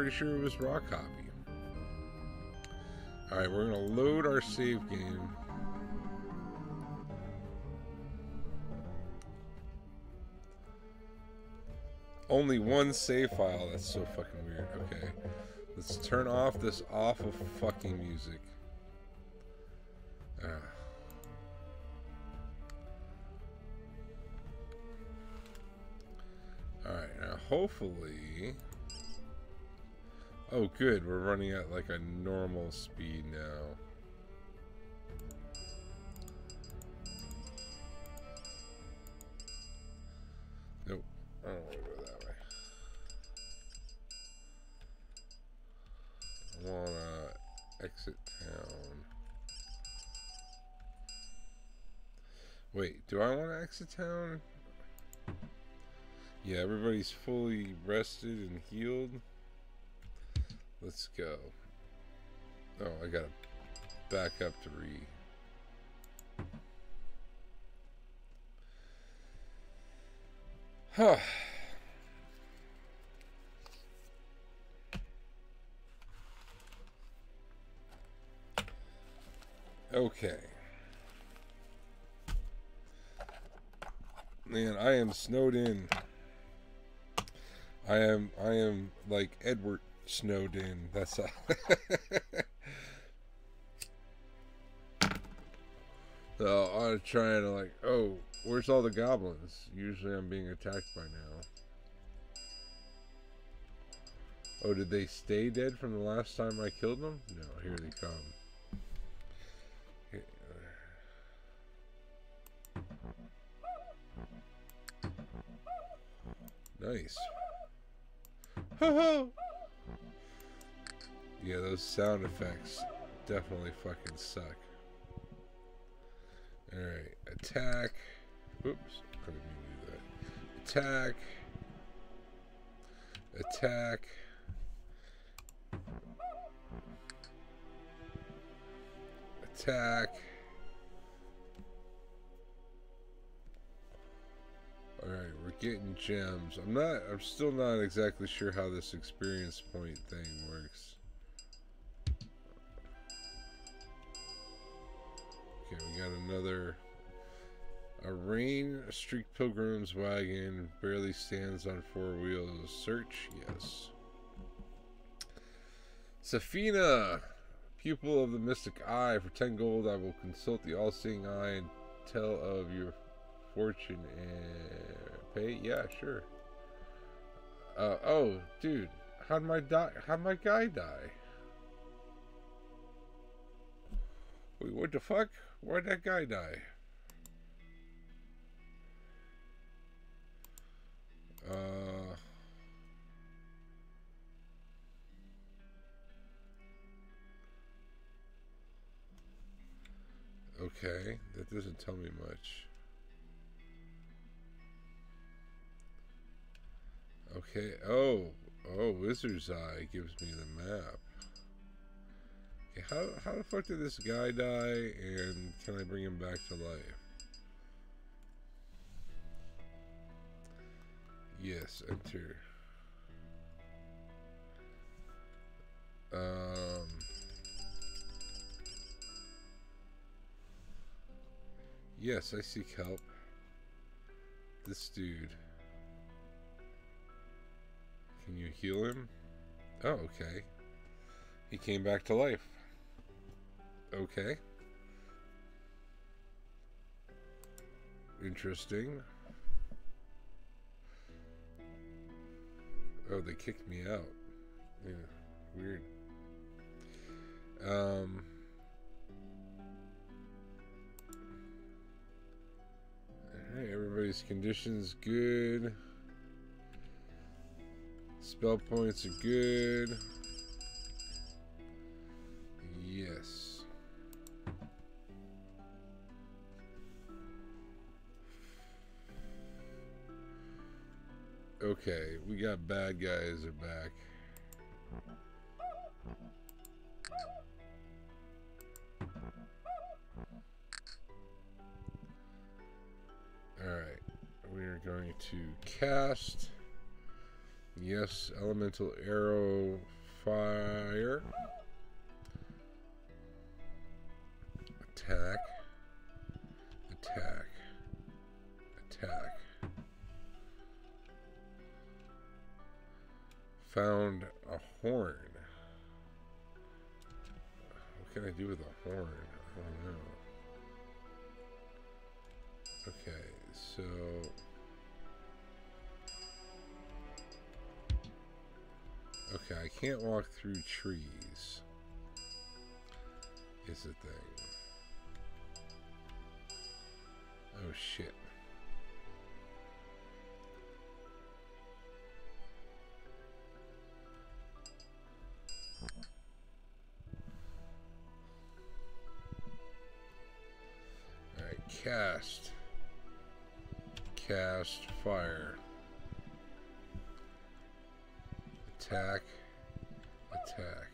Pretty sure it was raw copy. All right, we're gonna load our save game. Only one save file. That's so fucking weird. Okay, let's turn off this awful fucking music. All right, now hopefully. Oh good, we're running at like a normal speed now. Nope, I don't want to go that way. I want to exit town. Wait, do I want to exit town? Yeah, everybody's fully rested and healed. Let's go. Oh, I gotta back up to read. Huh. Okay. Man, I am snowed in. I am like Edward snowed in. That's all. So I'm trying to like, oh, where's all the goblins? Usually I'm being attacked by now. Oh, did they stay dead from the last time I killed them? No, here they come. Here. Nice. Ho ho! Yeah, those sound effects definitely fucking suck. Alright, attack. Oops, I didn't mean to do that. Attack. Attack. Attack. Alright, we're getting gems. I'm still not exactly sure how this experience point thing works. Okay, we got another. A rain-streaked pilgrim's wagon barely stands on four wheels. Search, yes. Safina, pupil of the mystic eye, for 10 gold, I will consult the all-seeing eye and tell of your fortune and pay. Yeah, sure. Oh, dude, how'd my guy die? Wait, what the fuck? Why'd that guy die? Okay, that doesn't tell me much. Okay, oh, Wizard's Eye gives me the map. Okay, how the fuck did this guy die, and can I bring him back to life? Yes, enter. Yes, I seek help. This dude. Can you heal him? Oh, okay. He came back to life. Okay. Interesting. Oh, they kicked me out. Yeah, weird. All right, everybody's condition's good. Spell points are good. Yes. Okay, we got bad guys are back. Alright, we're going to cast. Yes, elemental arrow fire. Attack. Attack. Attack. Found a horn. What can I do with a horn? I don't know. Okay, so... okay, I can't walk through trees. Is the thing. Oh, shit. Alright, cast. Cast fire. Attack. Attack.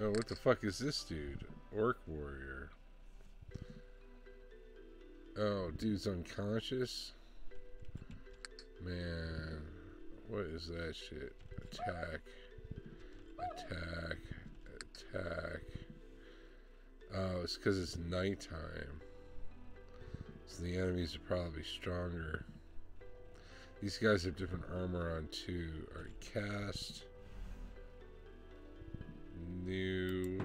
Oh, what the fuck is this dude? Orc warrior. Oh, dude's unconscious. Man, what is that shit? Attack. Attack. Attack. Oh, it's because it's nighttime. So the enemies are probably stronger. These guys have different armor on too. Alright, cast. New.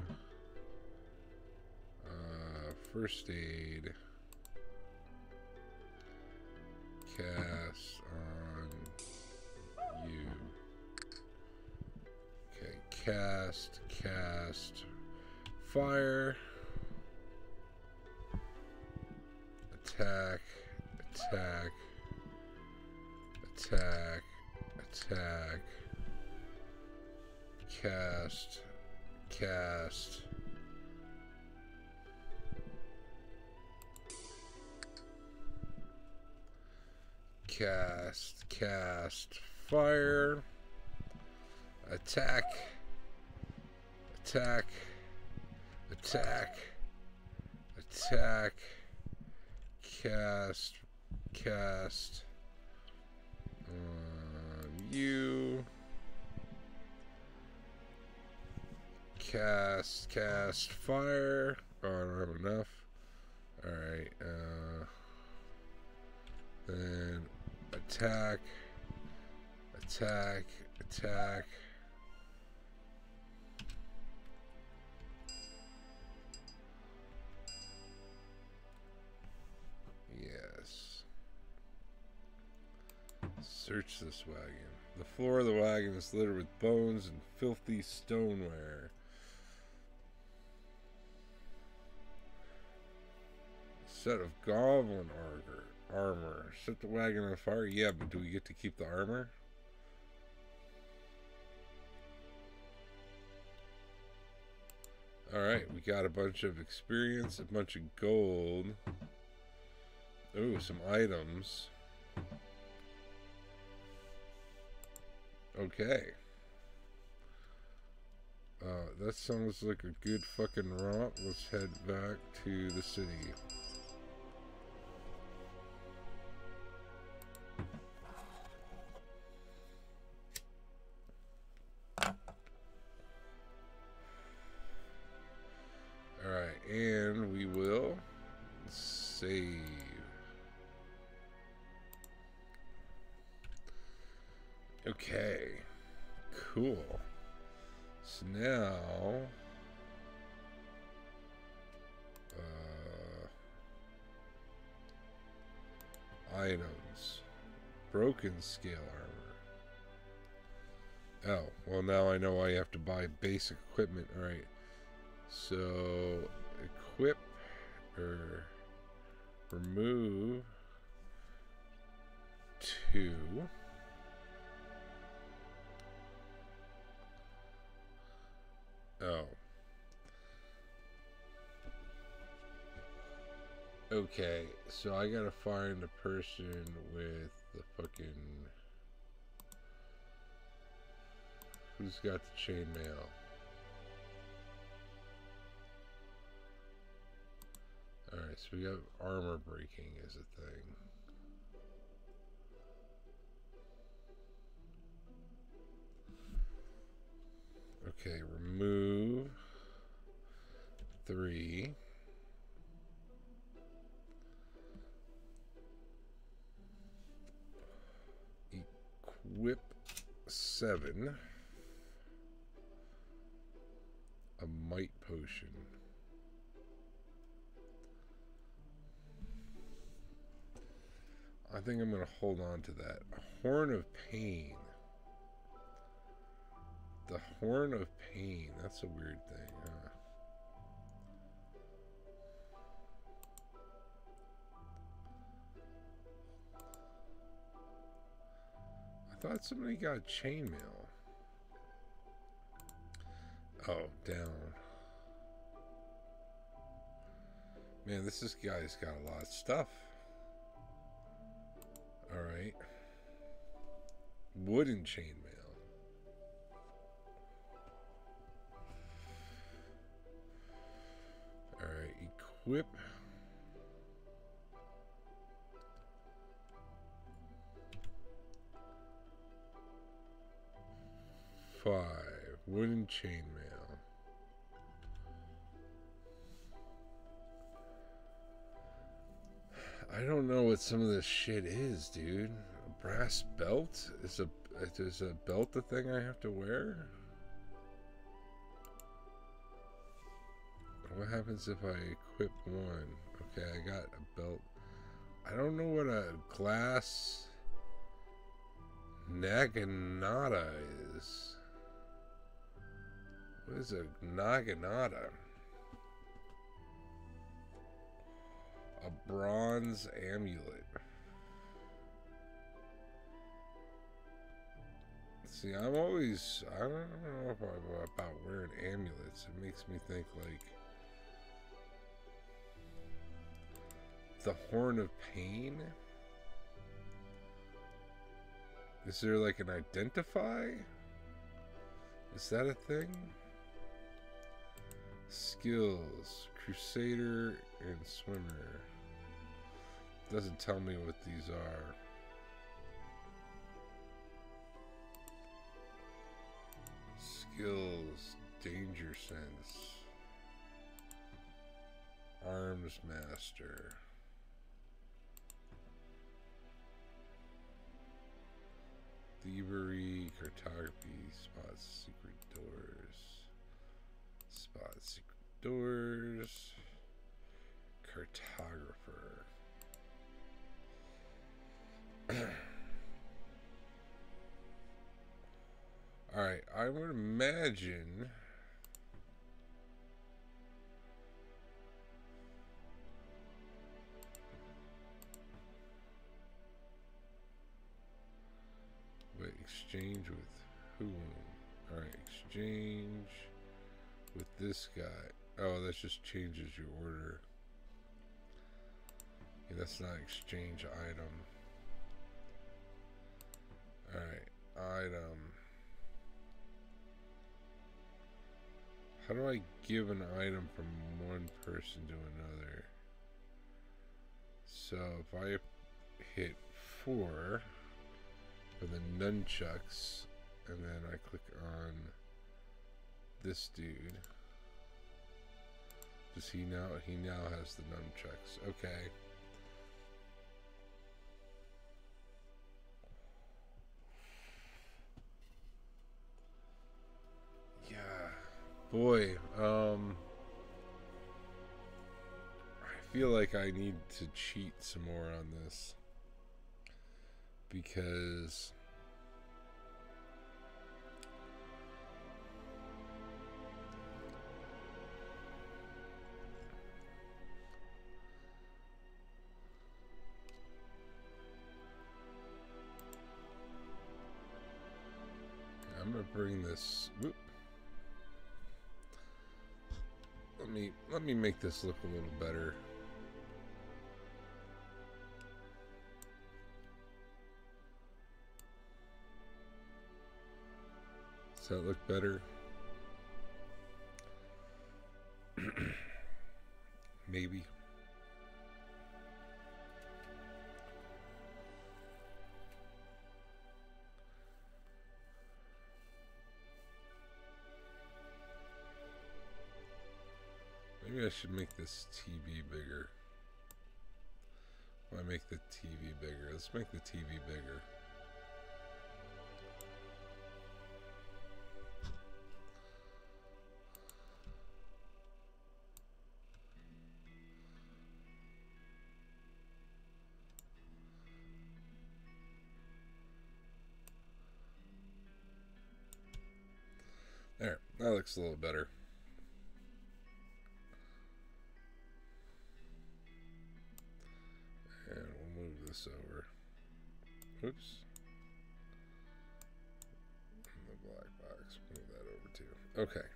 First aid. Cast on you. Okay, cast, cast, fire, attack, attack, attack, attack, cast, cast. Cast, cast, fire, attack, attack, attack, attack, cast, cast on you, cast, cast, fire. Oh, I don't have enough. Alright, then attack, attack, attack. Yes. Search this wagon. The floor of the wagon is littered with bones and filthy stoneware. A set of goblin armor. Set the wagon on fire? Yeah, but do we get to keep the armor? Alright, we got a bunch of experience, a bunch of gold. Ooh, some items. Okay. That sounds like a good fucking romp. Let's head back to the city. And we will save. Okay. Cool. So now... items. Broken scale armor. Oh. Well, now I know I have to buy basic equipment. Alright. So... equip or remove two. Oh. Okay, so I gotta find a person with the fucking... who's got the chainmail? so we got armor breaking as a thing. Okay, remove 3. Equip 7. A might potion. I think I'm going to hold on to that. A horn of pain. The horn of pain. That's a weird thing, huh? I thought somebody got chainmail. Oh, down. Man, this guy's got a lot of stuff. Alright. Wooden chainmail. Alright, equip. Wooden chainmail. I don't know what some of this shit is, dude. A brass belt is a belt the thing I have to wear? What happens if I equip one? Okay, I got a belt. I don't know what a glass naginata is. What is a naginata? A bronze amulet. See, I don't know about wearing amulets. It makes me think like the horn of pain. Is there like an identify? Is that a thing? Skills, Crusader and Swimmer. Doesn't tell me what these are. Skills, Danger Sense, Arms Master. Thievery, Cartography, Spot Secret Doors. Spot Secret Doors. Cartographer. Alright, I would imagine wait, exchange with whom? Alright, exchange with this guy. Oh, that just changes your order. Yeah, that's not exchange item. Alright, item. How do I give an item from one person to another? So if I hit 4 for the nunchucks, and then I click on this dude. Does he now? He now has the nunchucks. Okay. Yeah. Boy. I feel like I need to cheat some more on this. Because I'm gonna bring this. Whoop. Let me make this look a little better. Does that look better? Maybe. Maybe I should make this TV bigger. Why make the TV bigger? Let's make the TV bigger. There, that looks a little better. And we'll move this over. Oops. And the black box, move that over too. Okay.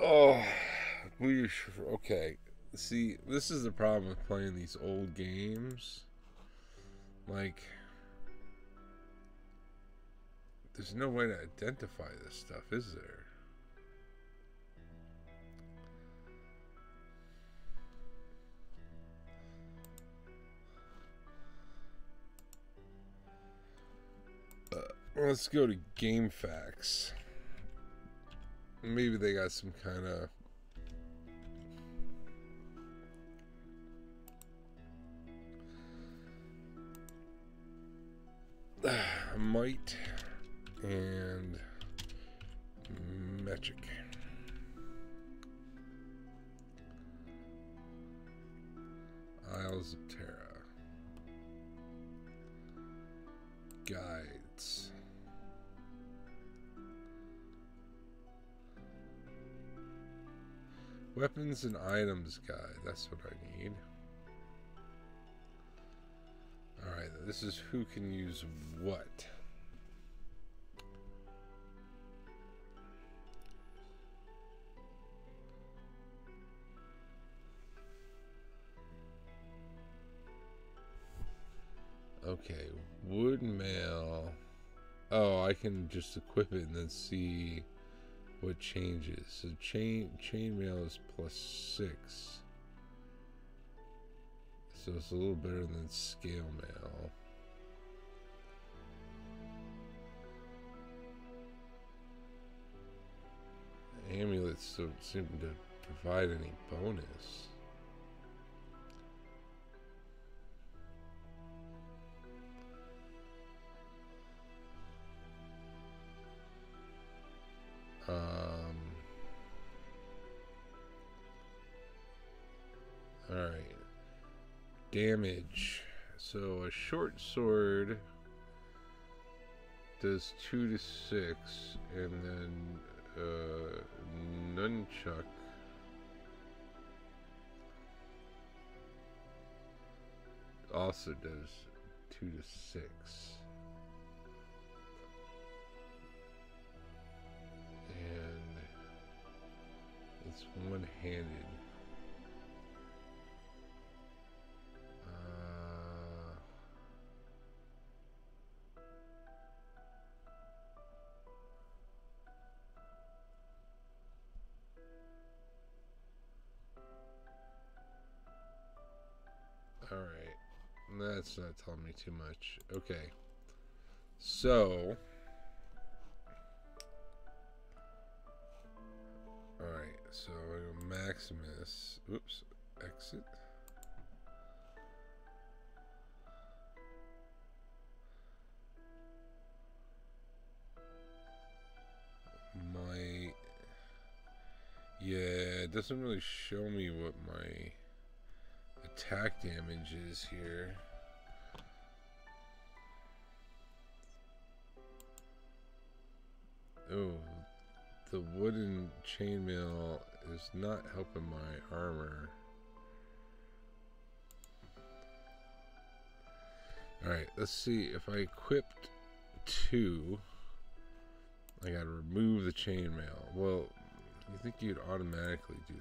Oh, we should, okay. See, this is the problem with playing these old games. Like, there's no way to identify this stuff, is there? Let's go to Game Facts. Maybe they got some kind of Might and Magic. Isles of Terra. Guides. Weapons and items guide. That's what I need. Alright, this is who can use what. Okay, wood mail. Oh, I can just equip it and then see what changes. So chain mail is +6. So it's a little better than scale mail. Amulets don't seem to provide any bonus. All right. Damage. So a short sword does 2 to 6, and then nunchuck also does 2 to 6. And it's one-handed. Alright, that's not telling me too much. Okay, so alright, so Maximus, oops, exit. My, yeah, it doesn't really show me what my attack damage is here. Oh, the wooden chainmail is not helping my armor. Alright, let's see if I equipped 2. I gotta remove the chainmail. Well, you think you'd automatically do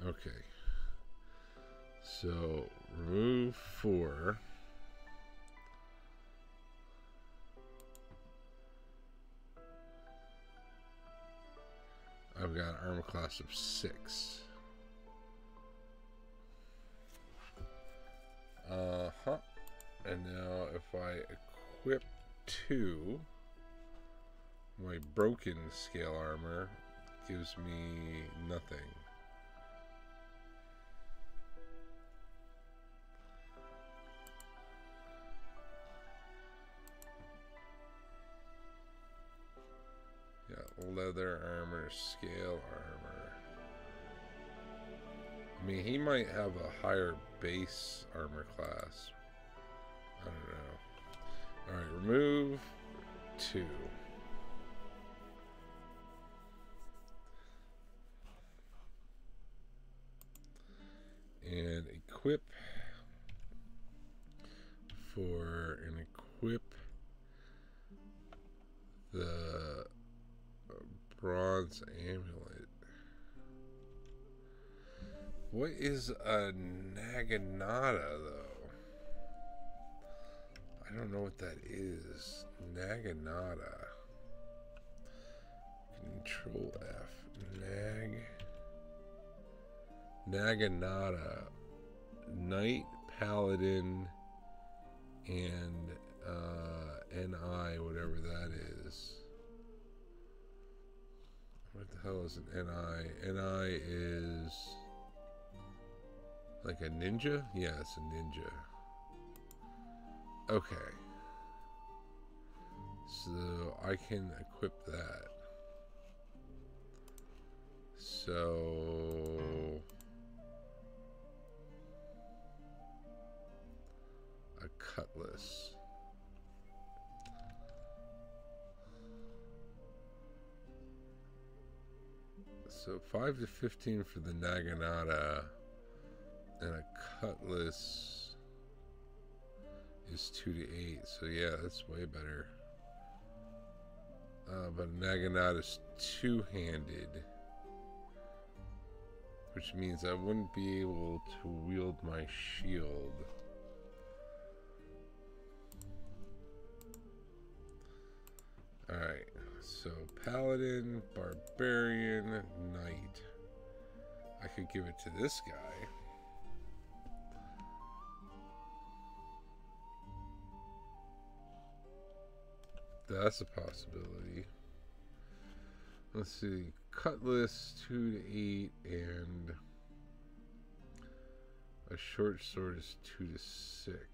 that. Okay, so remove 4. I've got an armor class of 6. And now if I equip 2. My broken scale armor gives me nothing. Yeah, leather armor, scale armor. I mean, he might have a higher base armor class. I don't know. Alright, remove 2. And equip for, and equip the bronze amulet. What is a naginata, though? I don't know what that is. Naginata. Control F. Naginata, Knight, Paladin, and NI, whatever that is. What the hell is an NI? NI is like a ninja? Yeah, it's a ninja. Okay. So I can equip that. So... a cutlass. So 5 to 15 for the naginata, and a cutlass is 2 to 8. So yeah, that's way better. But a naginata is two-handed, which means I wouldn't be able to wield my shield. Alright, so Paladin, Barbarian, Knight. I could give it to this guy. That's a possibility. Let's see. Cutlass, 2 to 8, and a short sword is 2 to 6.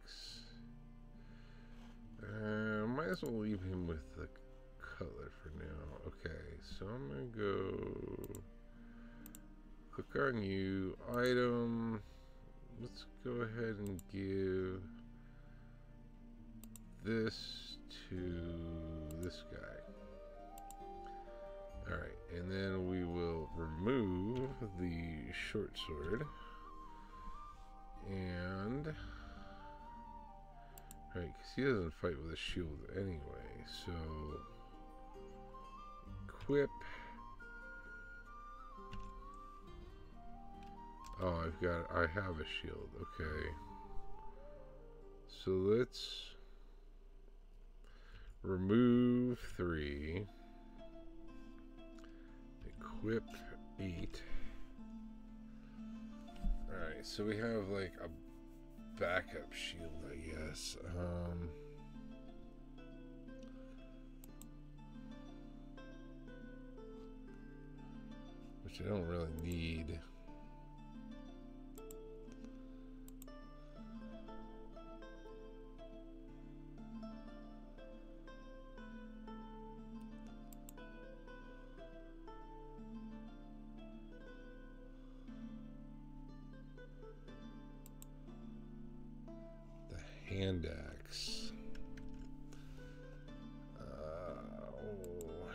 Might as well leave him with the cutler for now. Okay, so I'm gonna go click on you, item. Let's go ahead and give this to this guy. Alright, and then we will remove the short sword. And alright, because he doesn't fight with a shield anyway, so equip. Oh, I have a shield. Okay. So let's remove 3. Equip 8. Alright, so we have like a backup shield, I guess. Which I don't really need. Hand axe.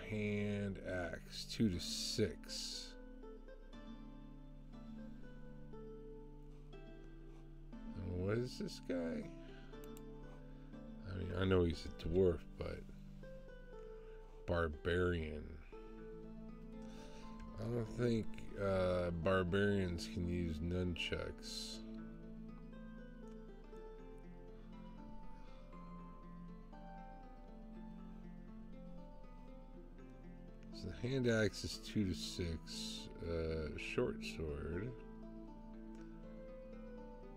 Hand axe, 2 to 6. And what is this guy? I mean, I know he's a dwarf, but barbarian. I don't think barbarians can use nunchucks. Hand axe is 2 to 6. Short sword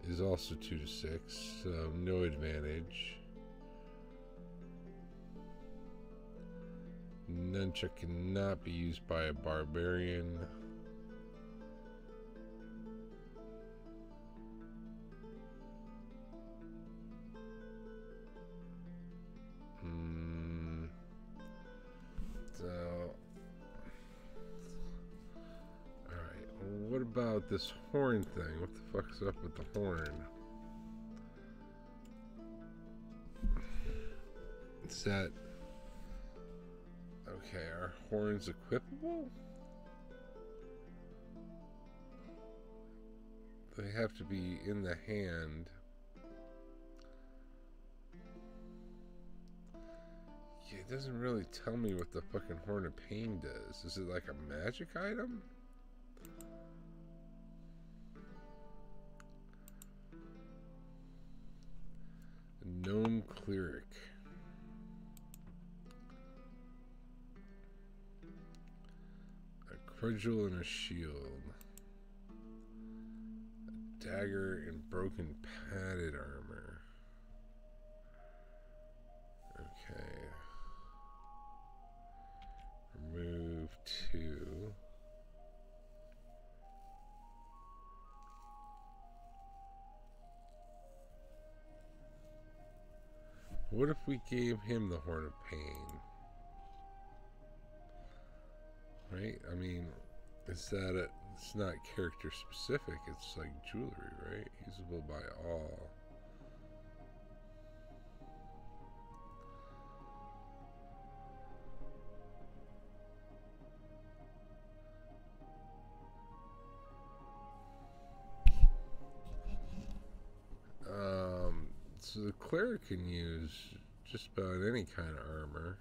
is also 2 to 6, so no advantage. Nunchuck cannot be used by a barbarian. About this horn thing. What the fuck's up with the horn? Is that... okay, are horns equipable? They have to be in the hand. Yeah, it doesn't really tell me what the fucking Horn of Pain does. Is it like a magic item? Gnome Cleric. A Cudgel and a Shield. A Dagger and Broken Padded Armor. Okay. Remove two. What if we gave him the Horn of Pain? Right? I mean, is that a... it's not character specific. It's like jewelry, right? Usable by all. So the cleric can use just about any kind of armor.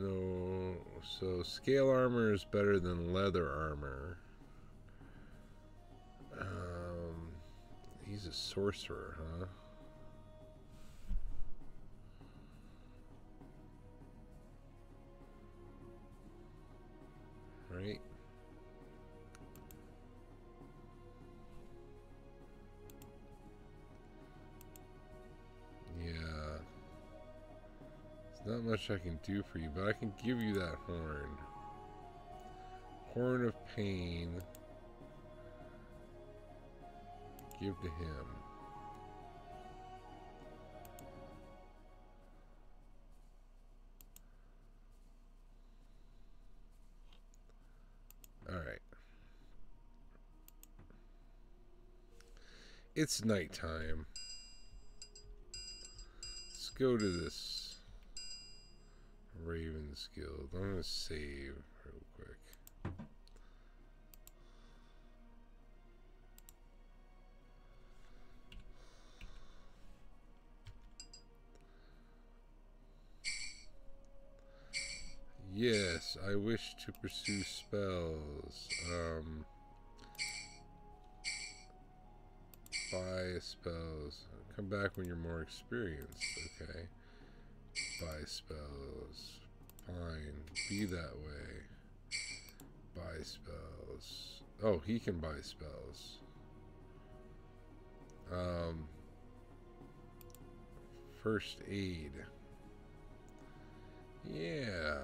So scale armor is better than leather armor. He's a sorcerer, huh? Right? Not much I can do for you, but I can give you that horn. Horn of Pain. Give to him. Alright. It's nighttime. Let's go to this Raven's Guild. I'm gonna save real quick. Yes, I wish to pursue spells. Buy spells. Come back when you're more experienced, okay? Buy spells. Fine. Be that way. Buy spells. Oh, he can buy spells. First aid. Yeah.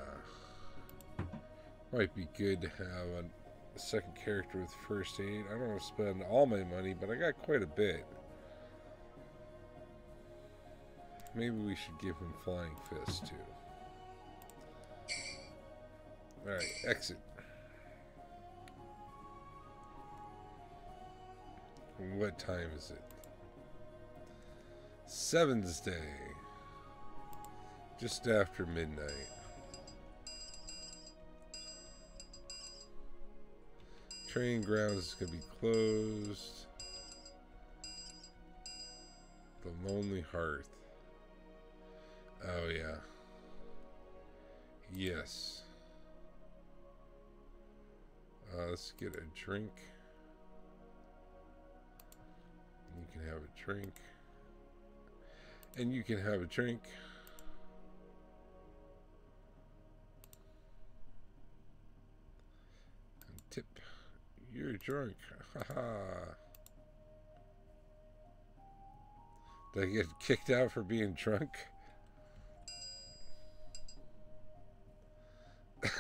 Might be good to have a second character with first aid. I don't want to spend all my money, but I got quite a bit. Maybe we should give him Flying Fist, too. Alright, exit. What time is it? Seven's Day. Just after midnight. Training grounds is going to be closed. The Lonely Hearth. Oh, yeah. Yes. Let's get a drink. You can have a drink. And you can have a drink. And tip. You're drunk. Ha ha. Did I get kicked out for being drunk?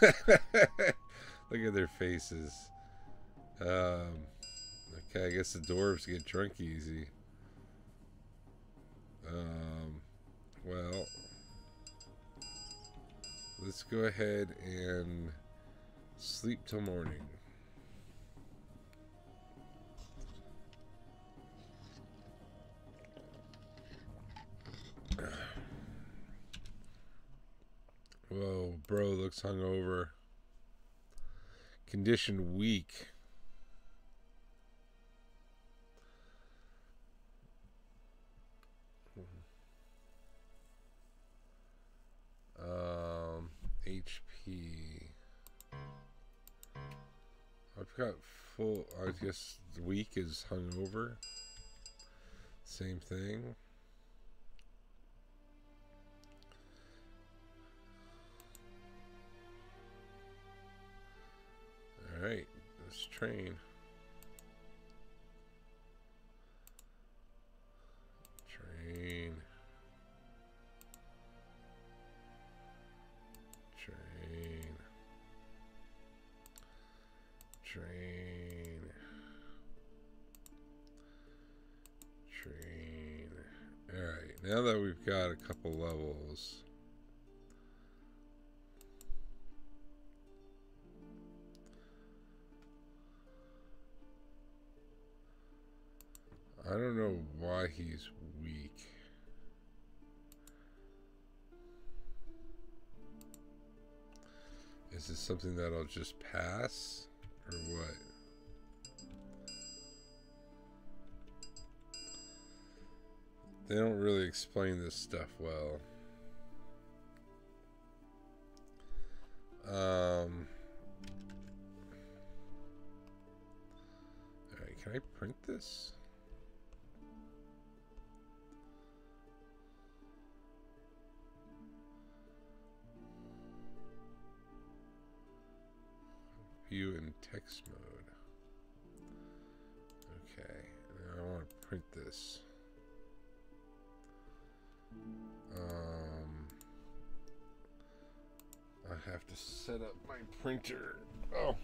Look at their faces. Okay, I guess the dwarves get drunk easy. Well, let's go ahead and sleep till morning. Whoa, bro looks hungover. Condition weak. HP. I've got full. I guess weak is hungover. Same thing. Alright, let's train. Train. Alright, now that we've got a couple levels, I don't know why he's weak. Is this something that I'll just pass? Or what? They don't really explain this stuff well. Alright, can I print this? View in text mode. Okay, now I want to print this. I have to set up my printer. Oh.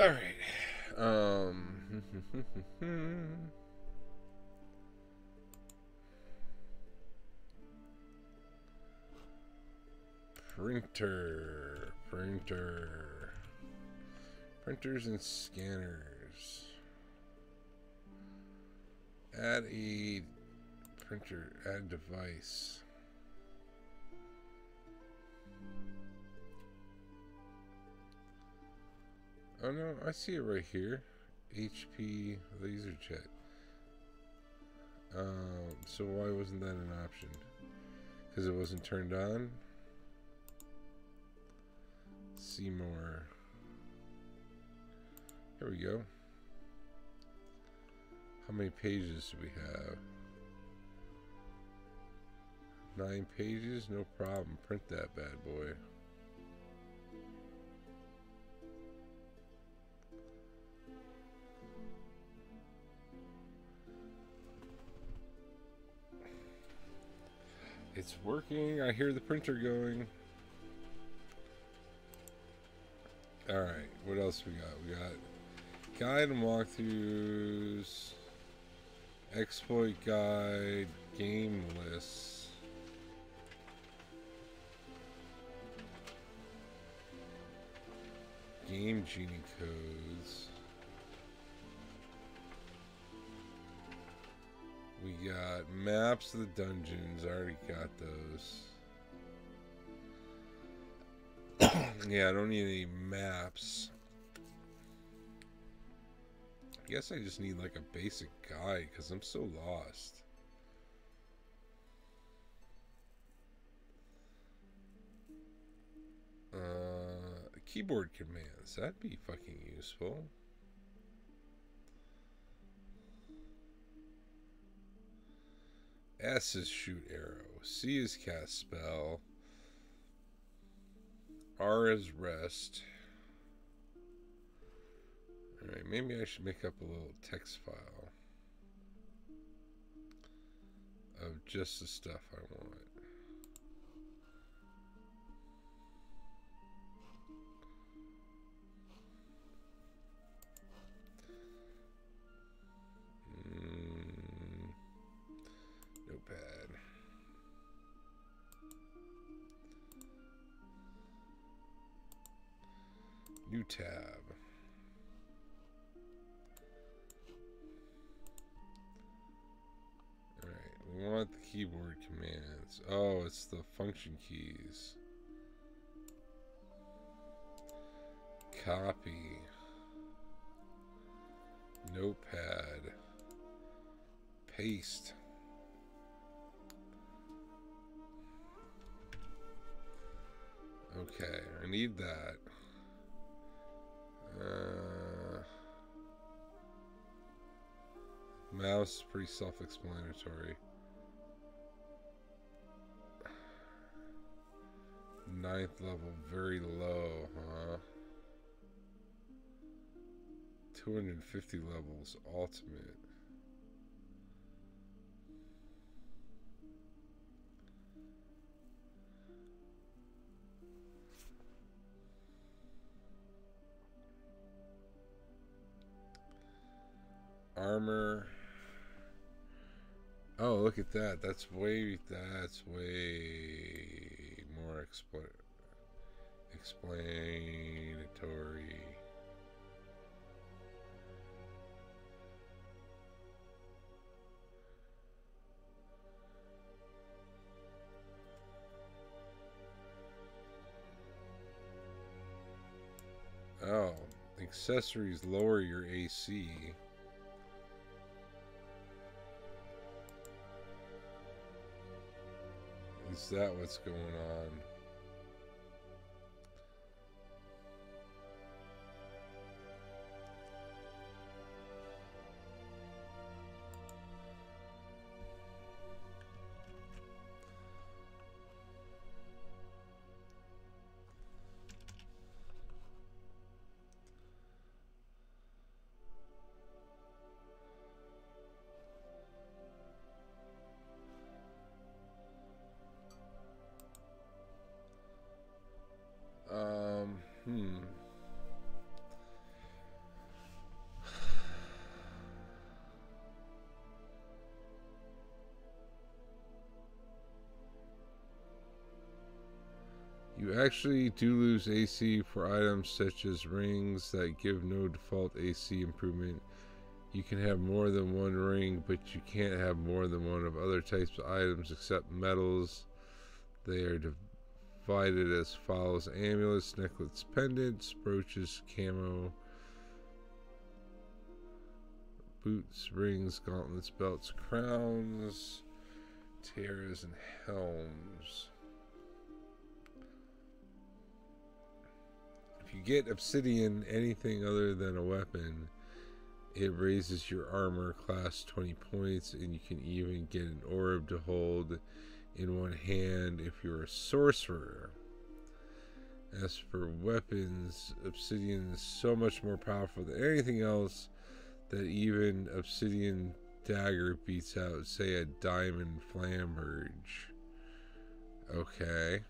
All right. Printers and scanners. Add a printer. Add device. Oh no, I see it right here. HP LaserJet. So why wasn't that an option? Because it wasn't turned on? See more. Here we go. How many pages do we have? 9 pages? No problem. Print that bad boy. It's working. I hear the printer going. Alright, what else we got? We got guide and walkthroughs, exploit guide, game lists. Game Genie codes. We got maps of the dungeons. I already got those. Yeah, I don't need any maps. I guess I just need like a basic guide because I'm so lost. Keyboard commands. That'd be fucking useful. S is shoot arrow. C is cast spell. R is rest. Alright, maybe I should make up a little text file of just the stuff I want. Notepad. New tab. Alright, we want the keyboard commands. Oh, it's the function keys. Copy. Notepad. Paste. Okay, I need that. Mouse is pretty self-explanatory. Ninth level, very low, huh? 250 levels, ultimate. Armor. Oh, look at that. That's way more explanatory. Oh, accessories lower your AC. Is that what's going on? You actually do lose AC for items such as rings that give no default AC improvement. You can have more than one ring, but you can't have more than one of other types of items except metals. They are divided as follows: amulets, necklaces, pendants, brooches, camo, boots, rings, gauntlets, belts, crowns, tiaras, and helms. If you get obsidian, anything other than a weapon, it raises your armor class 20 points, and you can even get an orb to hold in one hand if you're a sorcerer. As for weapons, obsidian is so much more powerful than anything else that even obsidian dagger beats out, say, a diamond flamberge. Okay.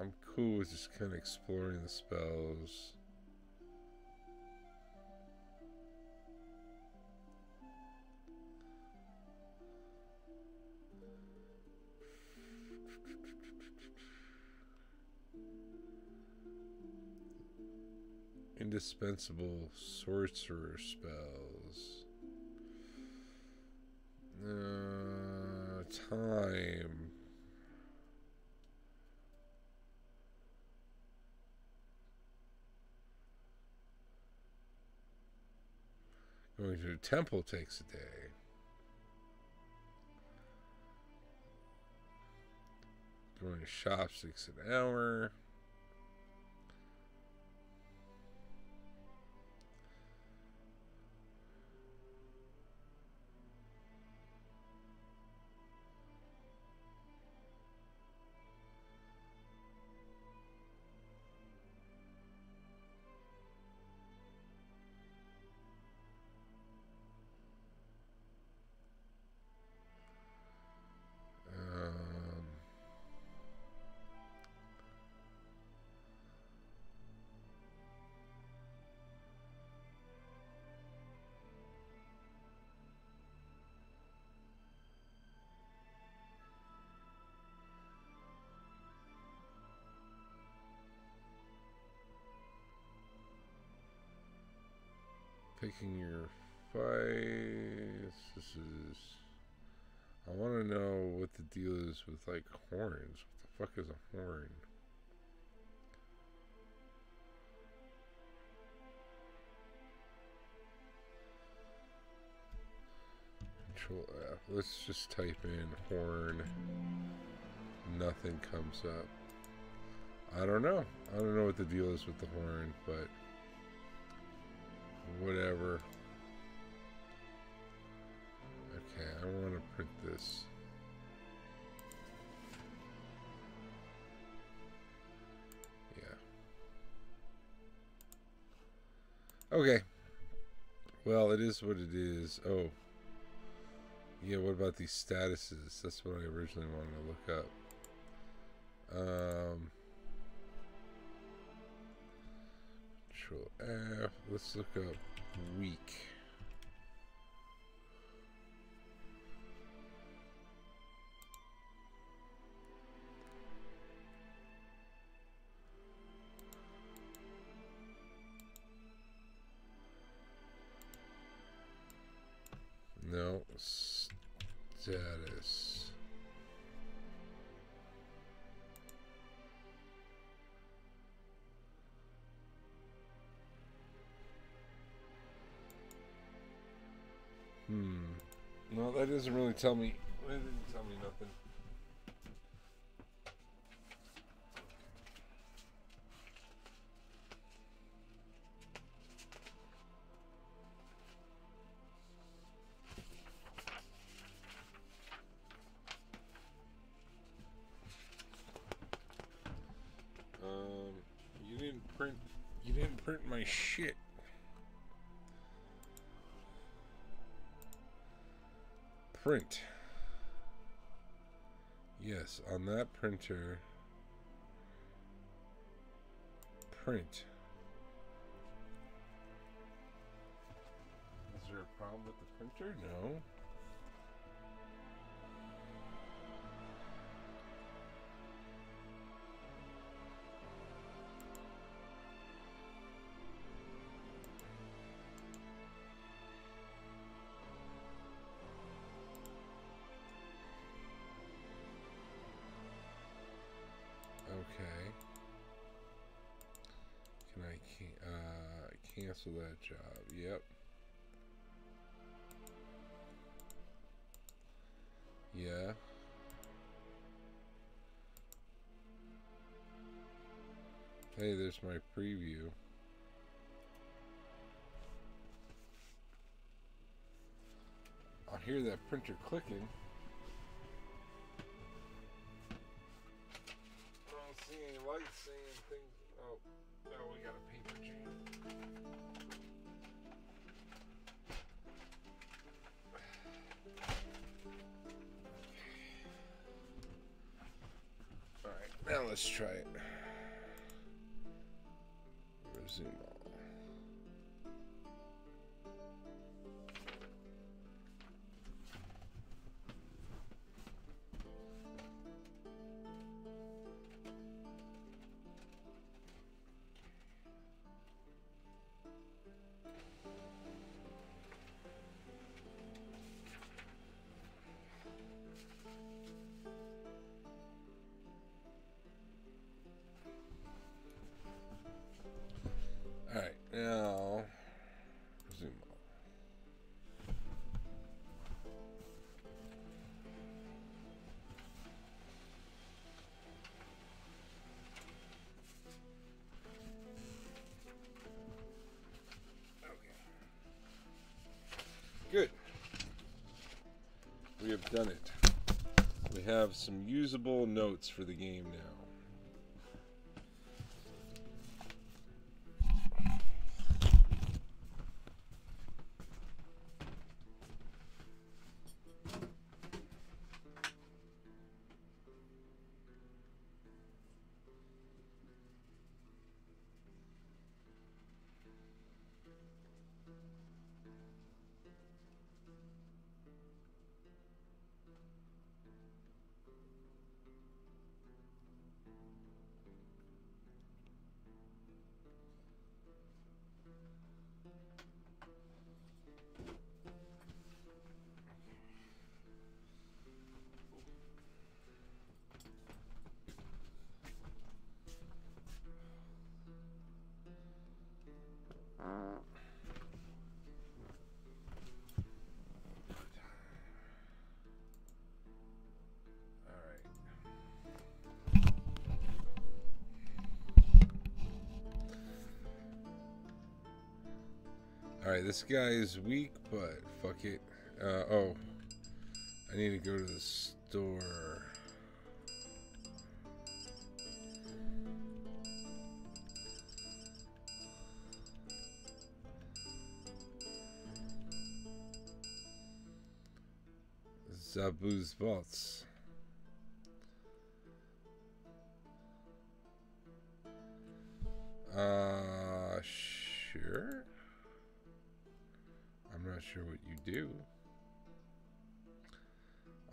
I'm cool with just kind of exploring the spells. Indispensable sorcerer spells. Time. Going to the temple takes a day. Going to shops takes an hour. Picking your fights. This is... I want to know what the deal is with, like, horns. What the fuck is a horn? Control F. Let's just type in horn. Nothing comes up. I don't know. I don't know what the deal is with the horn, but... whatever. Okay, I want to print this. Yeah. Okay. Well, it is what it is. Oh. Yeah, what about these statuses? That's what I originally wanted to look up. Control F. Let's look up weak. No, status. No, that doesn't really tell me. It didn't tell me nothing. You didn't print my shit. Print. Yes, on that printer. Print. Is there a problem with the printer? No. Okay. Can I cancel that job? Yep. Yeah. Hey, there's my preview. I hear that printer clicking. Seeing lights, seeing things. Oh, now we got a paper jam. All right, now let's try it. Resume all. Alright, now resume all. Okay. Good. We have done it. We have some usable notes for the game now. Alright, this guy is weak, but fuck it. Oh. I need to go to the store. Zabu's vaults. Sure. I'm not sure what you do.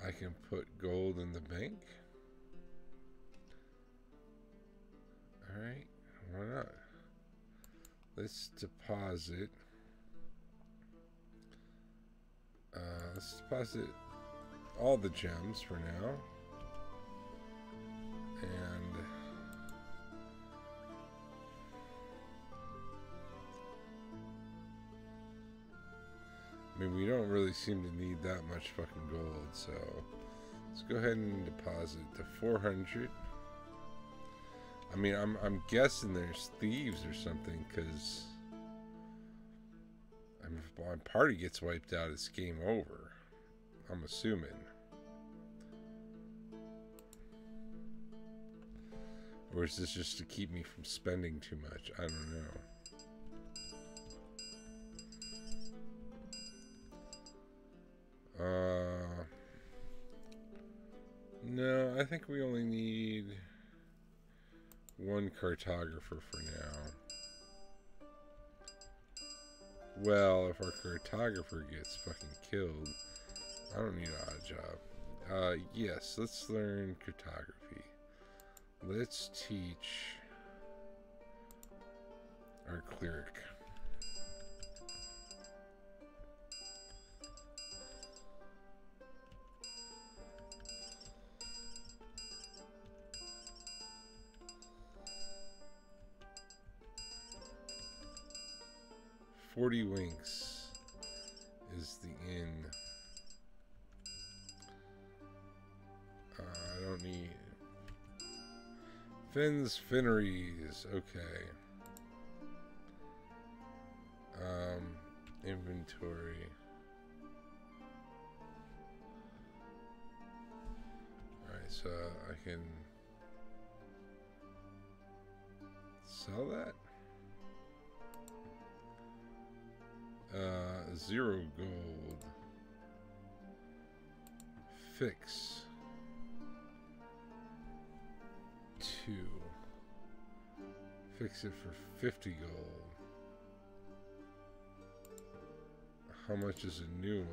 I can put gold in the bank. Alright, why not? Let's deposit. Let's deposit all the gems for now. And I mean, we don't really seem to need that much fucking gold, so let's go ahead and deposit the 400. I mean, I'm guessing there's thieves or something, because I mean, if my party gets wiped out, it's game over. I'm assuming. Or is this just to keep me from spending too much? I don't know. No, I think we only need one cartographer for now. Well, if our cartographer gets fucking killed, I don't need an odd job. Yes, let's learn cartography. Let's teach our cleric. Forty Winks is the inn. I don't need Finn's Finneries. Okay. Inventory. All right, so I can sell that. 0 gold. Fix. 2. Fix it for 50 gold. How much is a new one?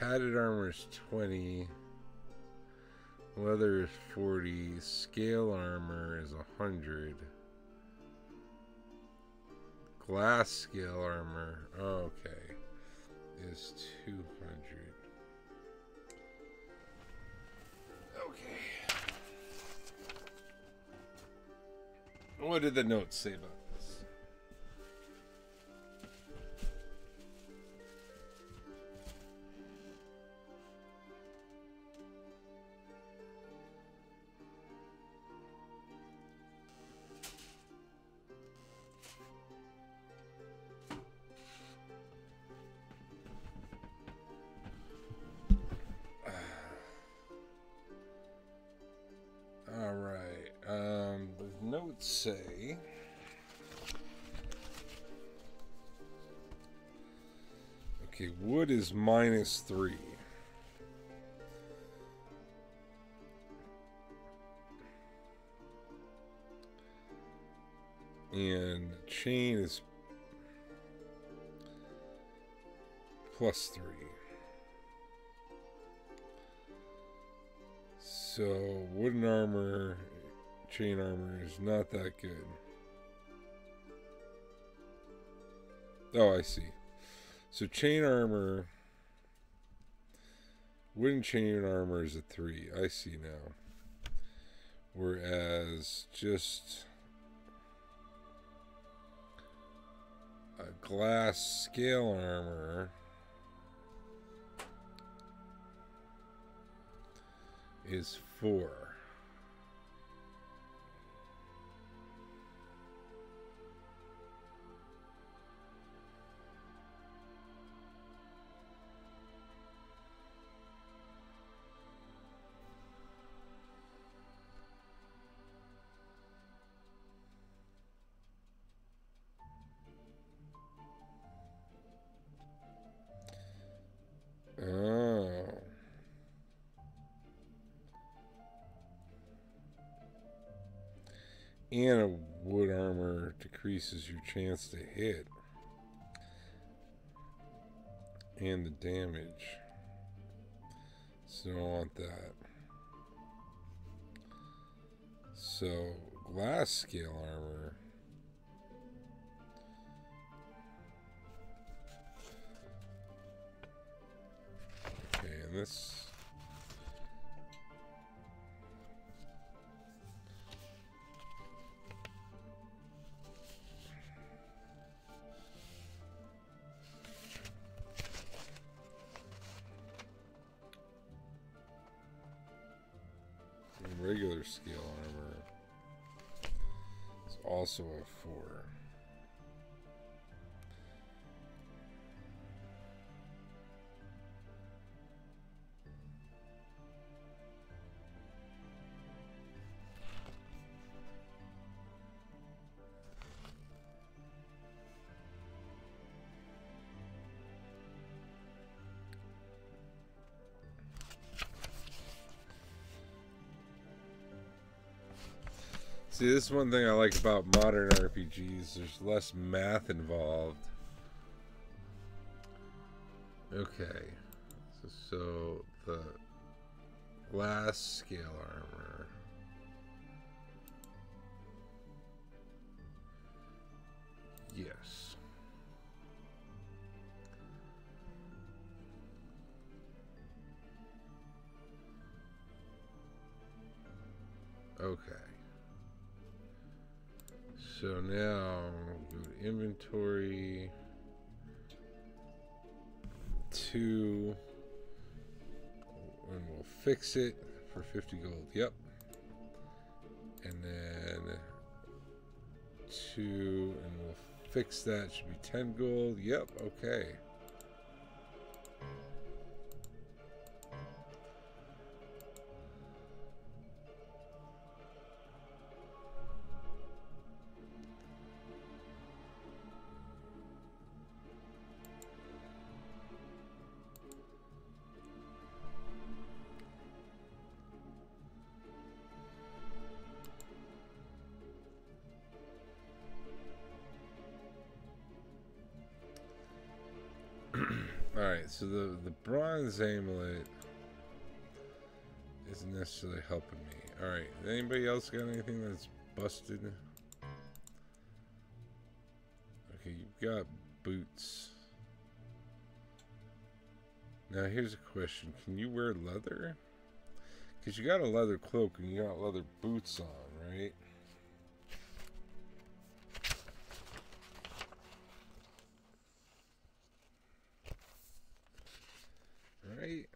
Padded armor is 20, leather is 40, scale armor is 100, glass scale armor, oh, okay, is 200. Okay. What did the notes say about? Say okay, wood is -3. And chain is +3. So wooden armor, chain armor is not that good. Oh, I see. So chain armor, wooden chain armor is a 3. I see now. whereas just a glass scale armor is 4. And a wood armor decreases your chance to hit and the damage, so I don't want that. So glass scale armor and this regular scale armor is also a 4. See, this is one thing I like about modern RPGs. There's less math involved. Okay. So the glass scale armor yes. Okay. So now, go to inventory, 2, and we'll fix it for 50 gold, yep. And then 2, and we'll fix that, should be 10 gold, yep, okay. Alright, so the bronze amulet isn't necessarily helping me. Alright, anybody else got anything that's busted? Okay, you've got boots. Now here's a question. Can you wear leather? Because you got a leather cloak and you got leather boots on, right? Right.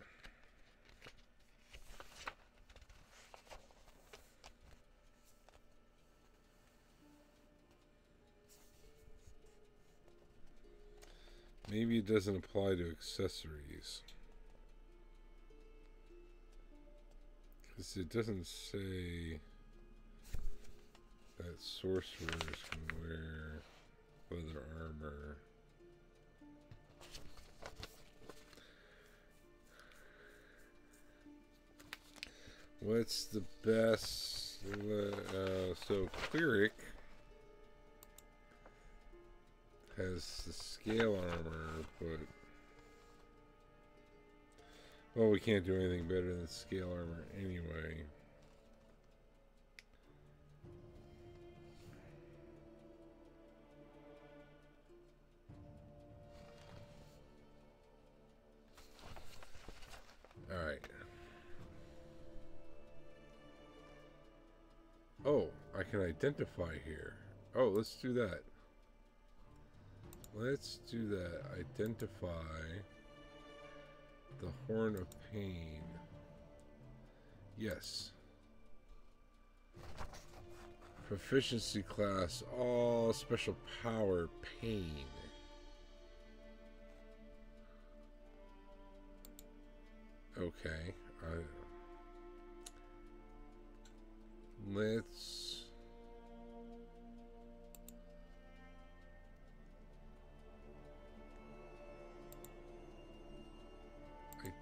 Maybe it doesn't apply to accessories. Because it doesn't say that sorcerers can wear leather armor. What's the best? So cleric has the scale armor, but well, we can't do anything better than scale armor anyway. All right. Oh, I can identify here. Oh, let's do that. Let's do that. Identify the Horn of Pain. Yes. Proficiency class. All special power. Pain. Okay. Let's...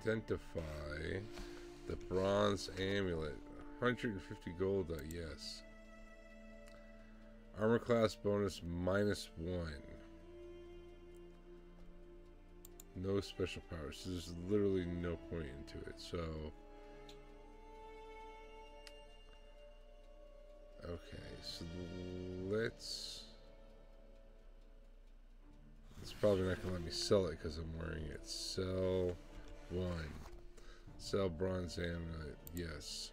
identify the bronze amulet. 150 gold, yes. Armor class bonus -1. No special powers. There's literally no point into it, so... okay, so let's... it's probably not going to let me sell it because I'm wearing it. Sell one. Sell bronze amulet. Yes.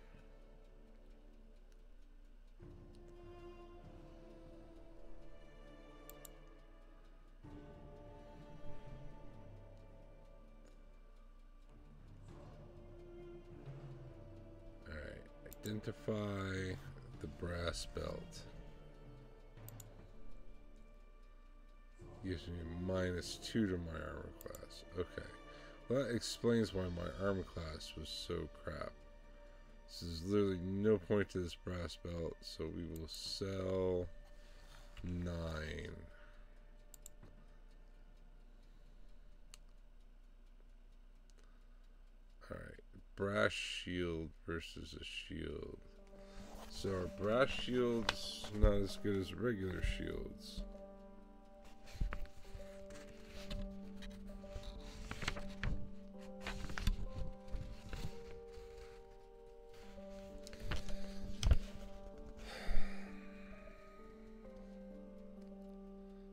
Alright. Identify the brass belt. Gives me -2 to my armor class. Okay. Well, that explains why my armor class was so crap. So there's literally no point to this brass belt, so we will sell 9. Alright, brass shield versus a shield. So our brass shield's not as good as regular shields.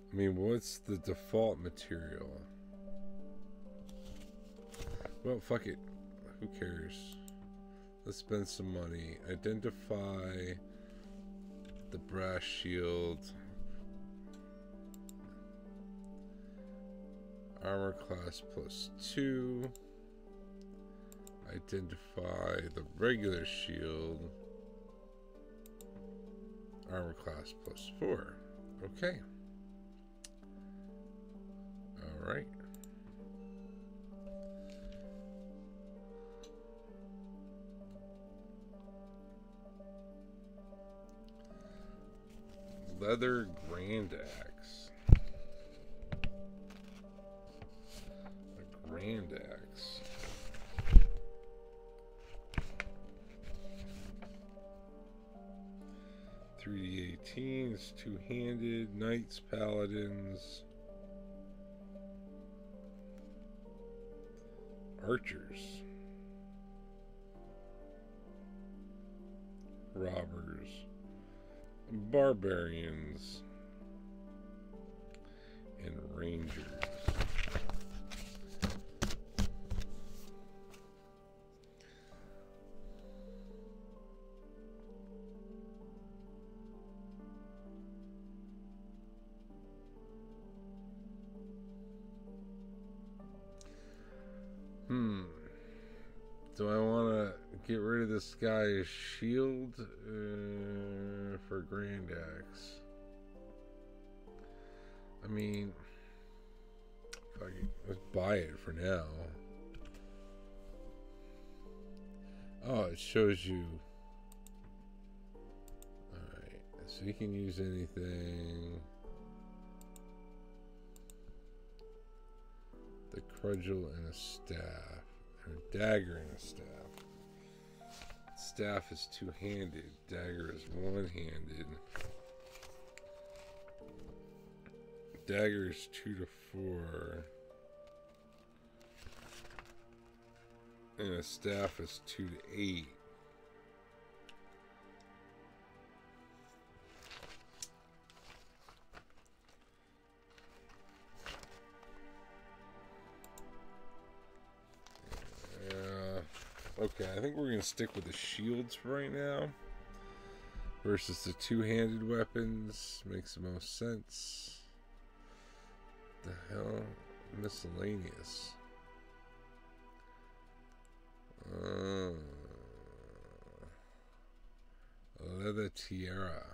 I mean, what's the default material? Well, fuck it. Who cares? Let's spend some money. Identify the brass shield. Armor class +2. Identify the regular shield. Armor class +4. Okay. Alright. Leather grand axe. A grand axe. .3d18, two-handed, knights, paladins. Archers, robbers, barbarians, and rangers. Do I want to get rid of this guy's shield for grand axe? I mean, fuck it, let's buy it for now. Oh, it shows you. Alright, so you can use anything. The cudgel and a staff. Or dagger and a staff. Staff is two-handed. Dagger is one-handed. Dagger is 2 to 4. And a staff is 2 to 8. Okay, I think we're going to stick with the shields for right now. versus the two-handed weapons. Makes the most sense. The hell? Miscellaneous. Leather tiara.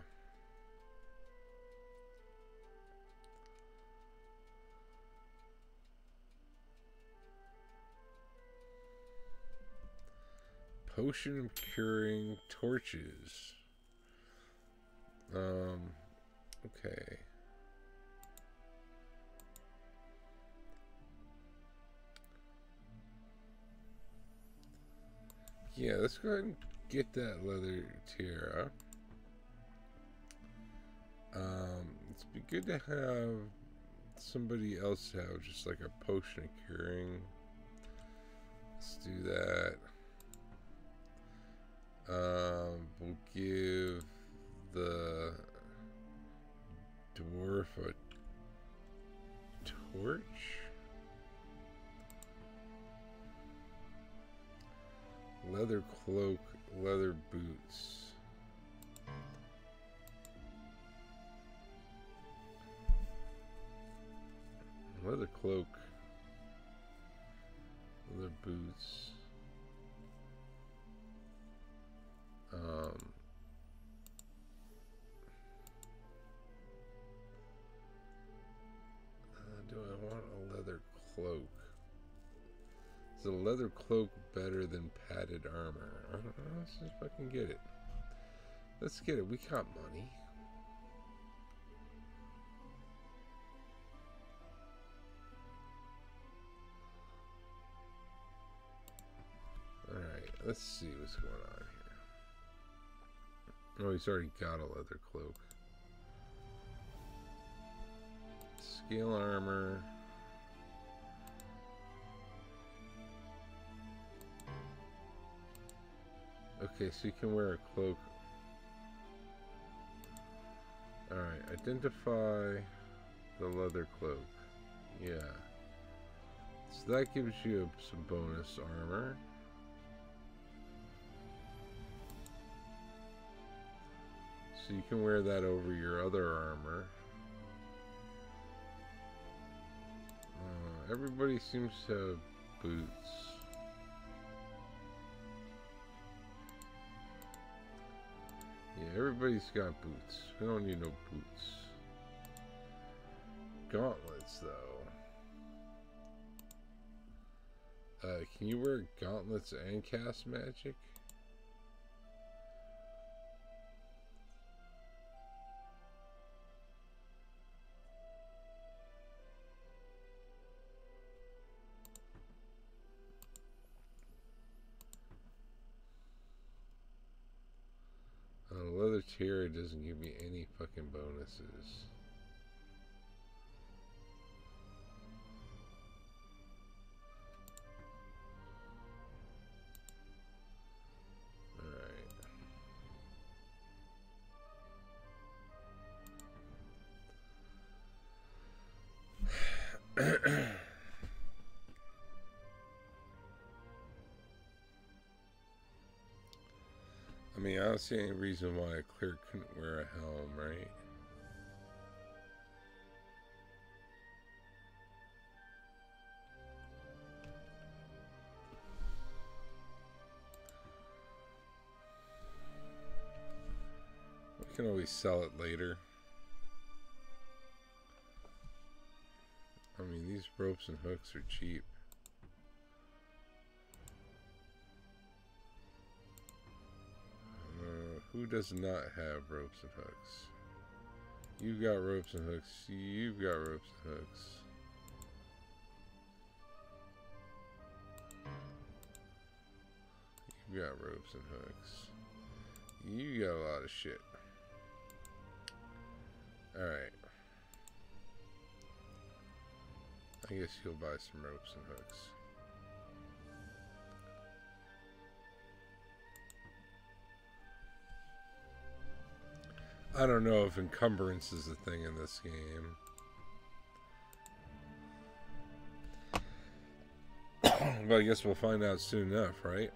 Potion of curing torches. Okay. Yeah, let's go ahead and get that leather tiara. It'd be good to have somebody else have just like a potion of curing. Let's do that. We'll give the dwarf a torch. Leather cloak, leather boots. Leather cloak, leather boots. Do I want a leather cloak? Is a leather cloak better than padded armor? I don't know. Let's just fucking get it. Let's get it. We got money. Alright, let's see what's going on here. Oh, he's already got a leather cloak. Scale armor. Okay, so you can wear a cloak. Alright, identify the leather cloak. Yeah. So that gives you some bonus armor. So you can wear that over your other armor. Everybody seems to have boots. Yeah, everybody's got boots. We don't need no boots. Gauntlets, though. Can you wear gauntlets and cast magic? Tiara doesn't give me any fucking bonuses. Alright. I mean, I don't see any reason why a cleric couldn't wear a helm, right? We can always sell it later. I mean, these ropes and hooks are cheap. Who does not have ropes and hooks? You've got ropes and hooks. You've got ropes and hooks. You've got ropes and hooks. You got a lot of shit. Alright. I guess you'll buy some ropes and hooks. I don't know if encumbrance is a thing in this game. But I guess we'll find out soon enough, right?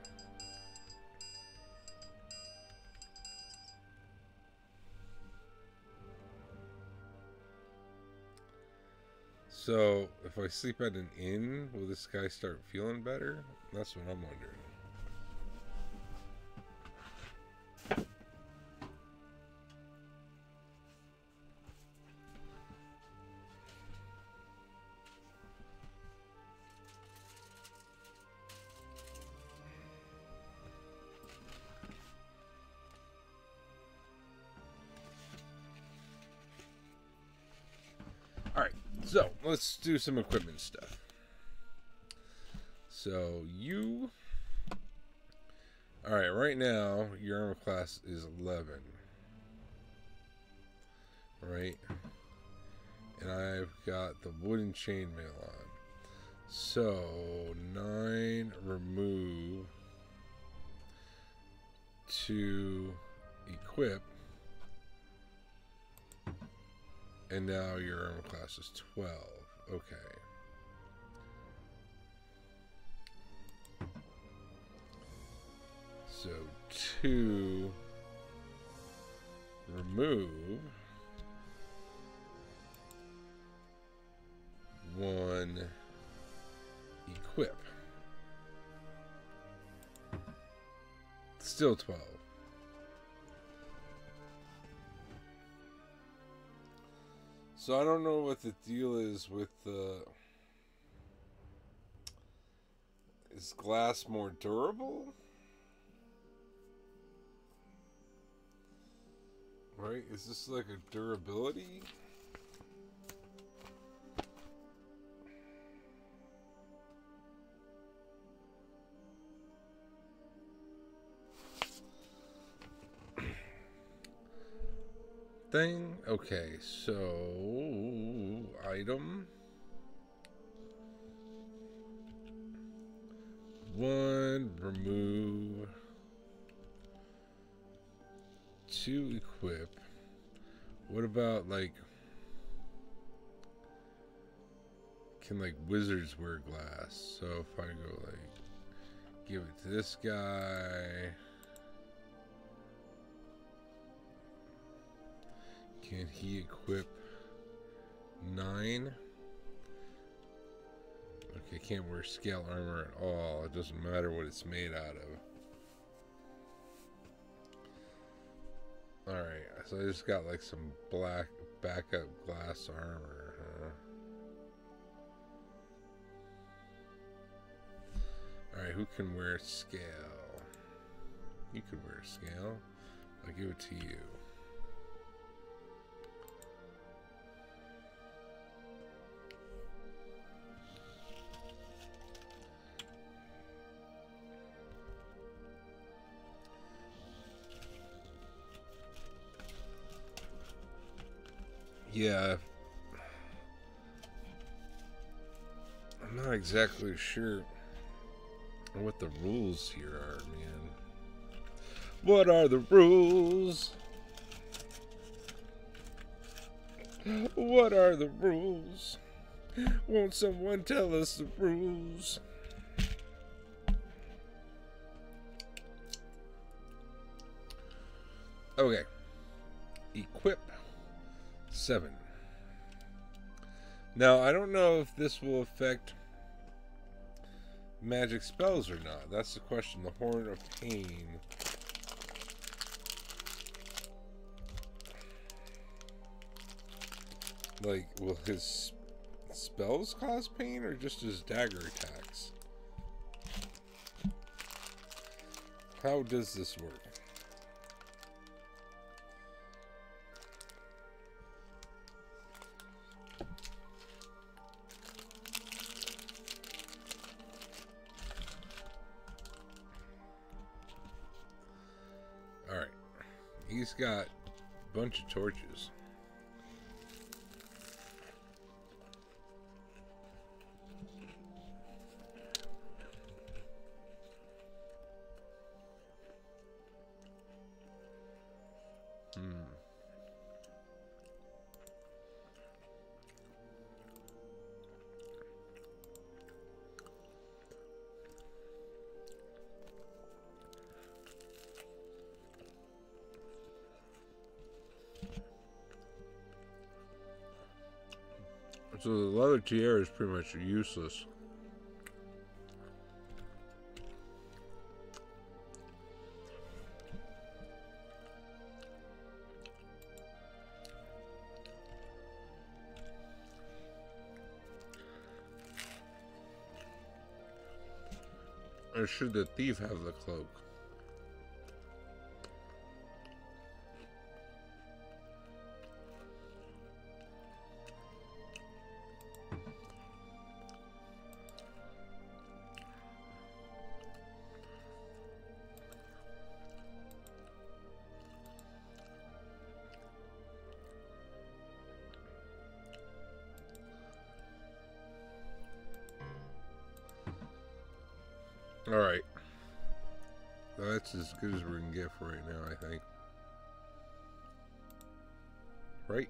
So, if I sleep at an inn, will this guy start feeling better? That's what I'm wondering. So, let's do some equipment stuff. So, you... Alright, right now, your armor class is 11. Right? And I've got the wooden chainmail on. So, 9, remove... 2, equip. And now your armor class is 12. Okay. So 2. Remove. 1. Equip. Still 12. So I don't know what the deal is with the... Is glass more durable? Right? Is this like a durability? Thing. Okay, so item 1, remove 2, equip. What about like, can like wizards wear glass? So if I go like, give it to this guy. Can he equip 9? Okay, can't wear scale armor at all. It doesn't matter what it's made out of. Alright, so I just got like some black backup glass armor. Huh? Alright, who can wear scale? You could wear scale. I'll give it to you. Yeah, I'm not exactly sure what the rules here are, man. What are the rules? What are the rules? Won't someone tell us the rules? Okay. Equip. 7. Now, I don't know if this will affect magic spells or not. That's the question. The Horn of Pain. Like, will his spells cause pain or just his dagger attacks? How does this work? He's got a bunch of torches. So the leather tiara is pretty much useless. Or should the thief have the cloak? Alright, that's as good as we can get for right now, I think. Right?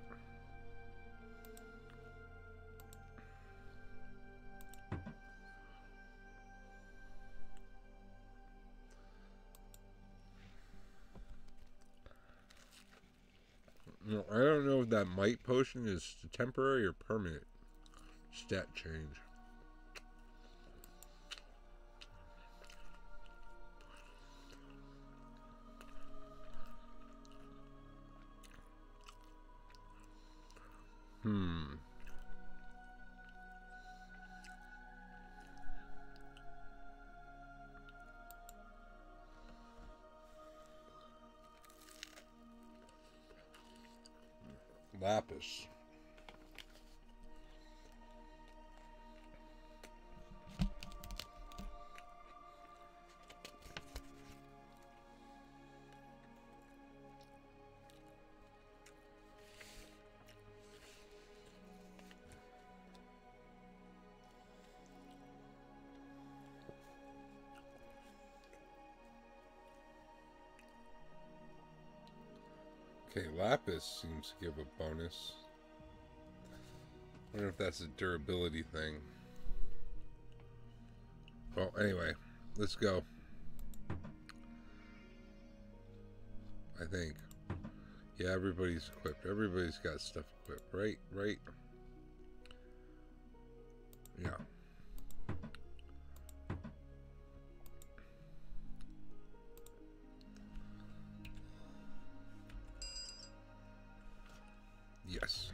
No, I don't know if that might potion is temporary or permanent stat change. Lapis. Okay, Lapis seems to give a bonus. I wonder if that's a durability thing. Well, anyway, let's go. I think. Yeah, everybody's equipped. Everybody's got stuff equipped, right? Right? Yeah. Yes.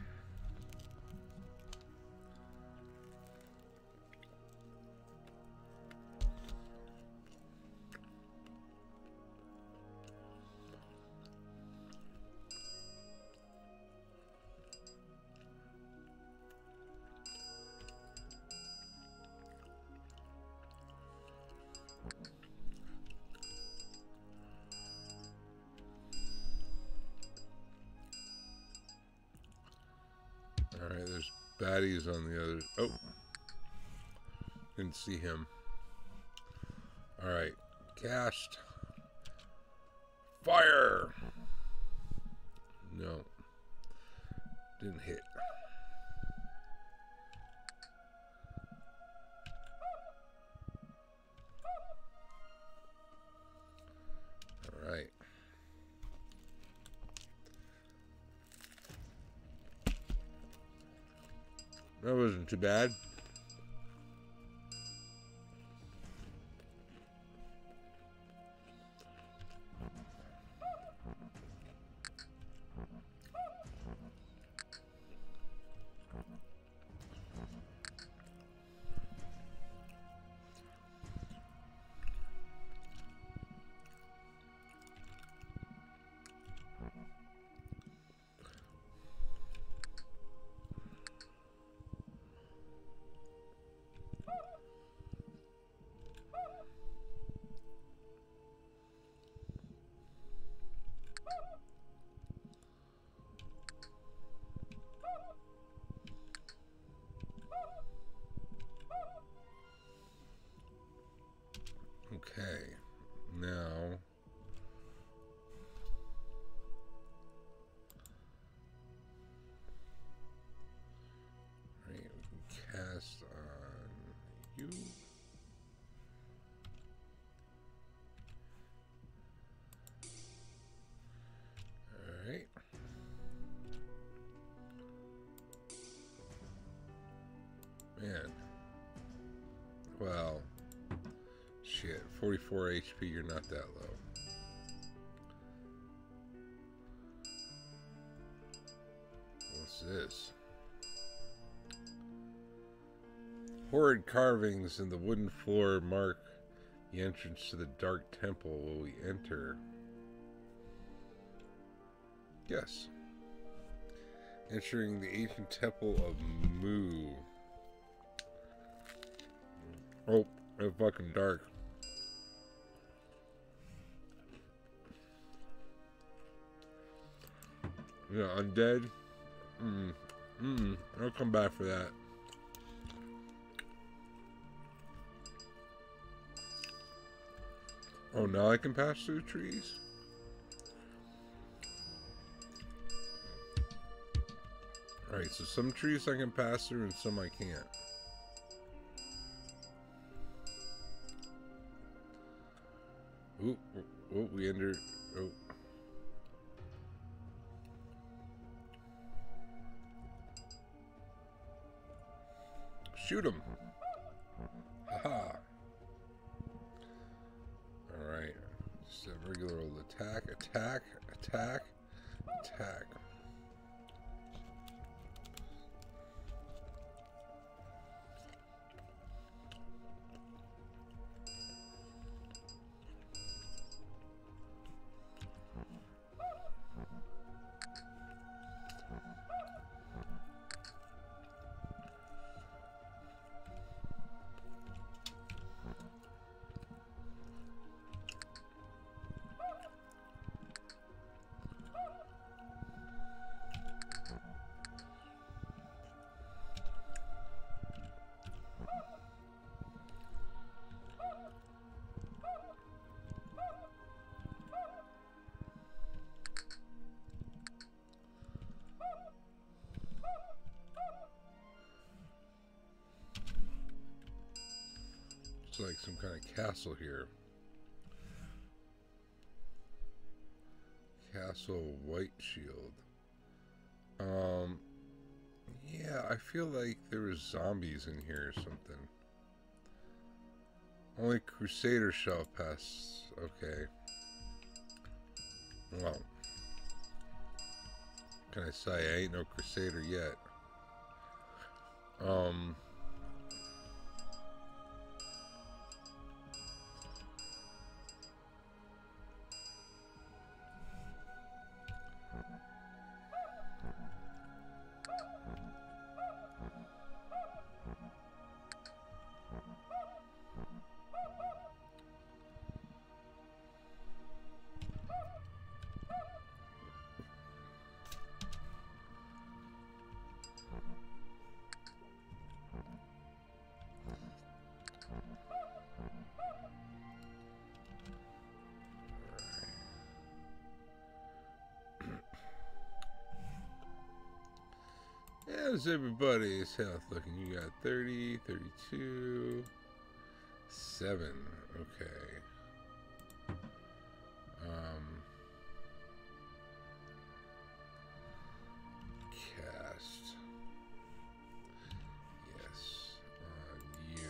Alright, there's baddies on the other... Oh! Didn't see him. Alright. Cast. Fire! No. Didn't hit. Alright. That wasn't too bad. 44 HP, you're not that low. What's this? Horrid carvings in the wooden floor mark the entrance to the dark temple. Will we enter? Yes. Entering the ancient temple of Mu. Oh, it's fucking dark. Yeah, undead. I'll come back for that. Oh, now I can pass through trees? Alright, so some trees I can pass through and some I can't. Ooh, oh, we entered. Oh. Shoot him. Haha. Alright. Just a regular old attack, attack, attack, attack. Like some kind of castle here. Castle White Shield. Yeah, I feel like there was zombies in here or something. Only Crusader shall pass. Okay. Well, what can I say? I ain't no Crusader yet. How's everybody's health looking? You got 30, 32, 7. Okay. Cast. Yes. On you.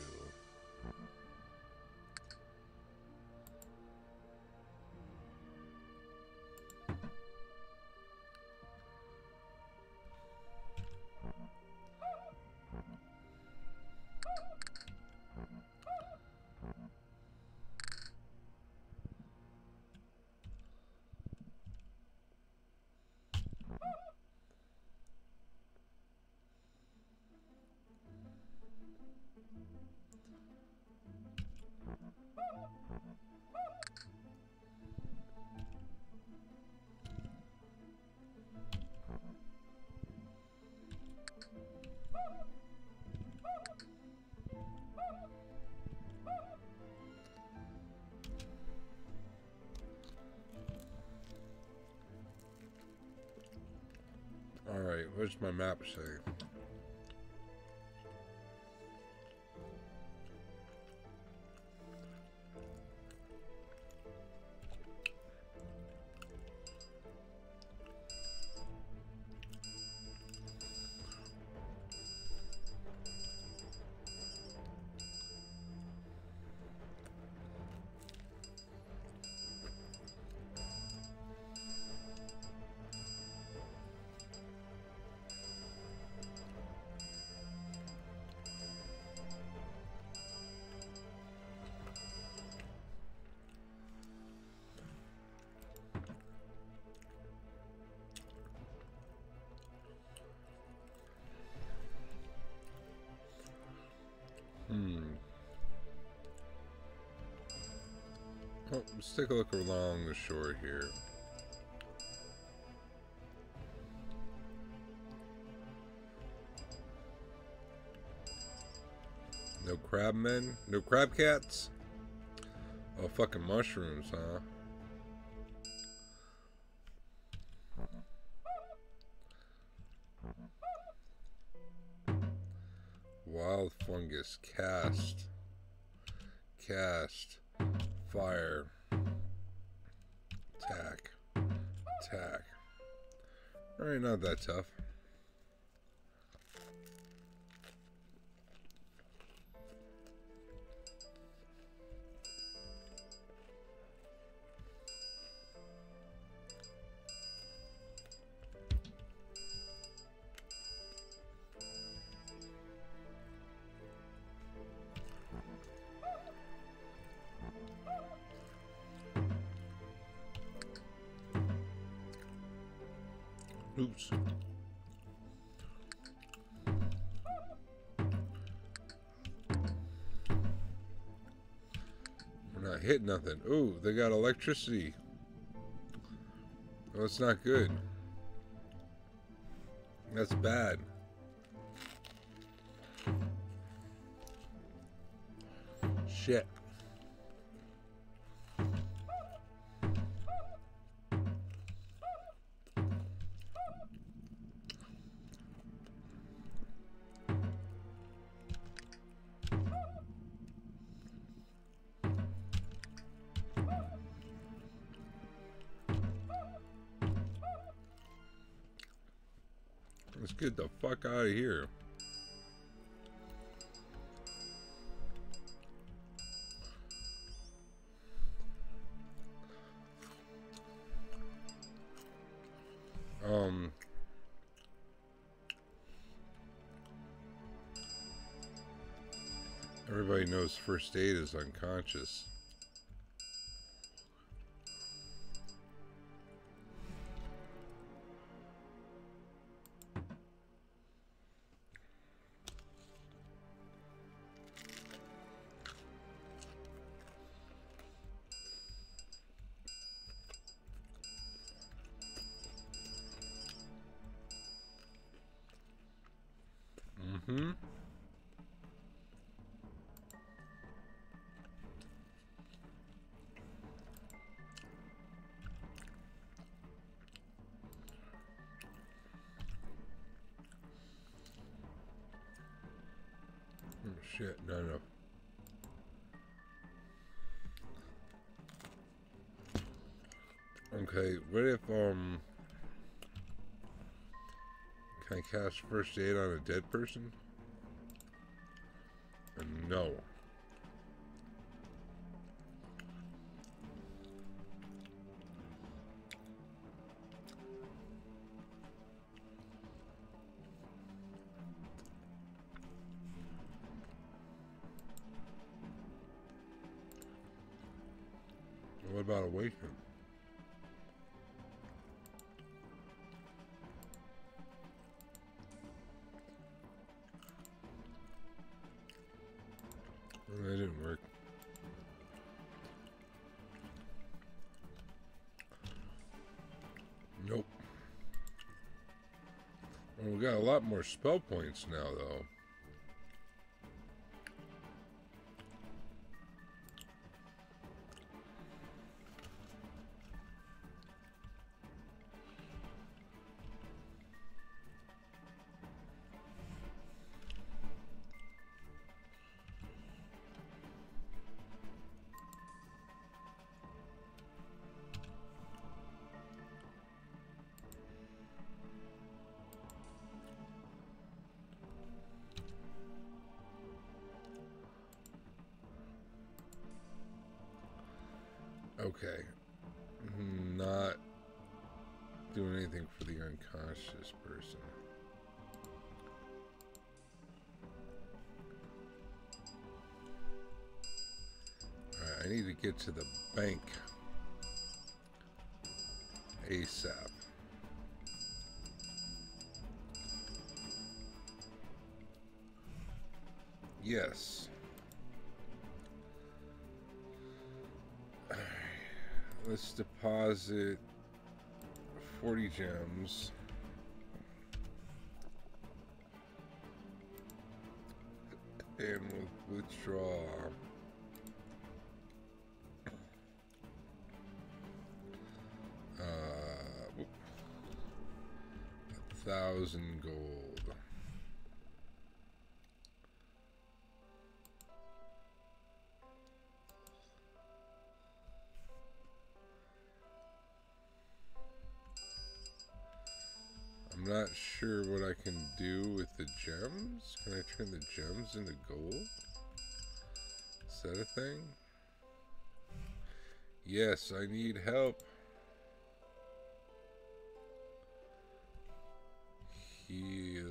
Alright, what does my map say? Let's take a look along the shore here. No crabmen? No crab cats? Oh, fucking mushrooms, huh? Wild fungus. Cast. Cast. Fire. Attack. Attack. Alright, not that tough. Oops. We're not hitting nothing. Ooh, they got electricity. Oh, that's not good. That's bad. Shit. Let's get the fuck out of here. Everybody knows first aid is unconscious. Hmm? Oh shit, no. Okay, what if, can I cast first aid on a dead person? No. What about awakening? That didn't work. Nope. Well, we got a lot more spell points now, though. Okay, not doing anything for the unconscious person. Alright, I need to get to the bank ASAP. Yes. Let's deposit 40 gems. And we'll withdraw. Whoop. 1,000 gold. I'm not sure what I can do with the gems. Can I turn the gems into gold? Is that a thing? Yes, I need help. Heal.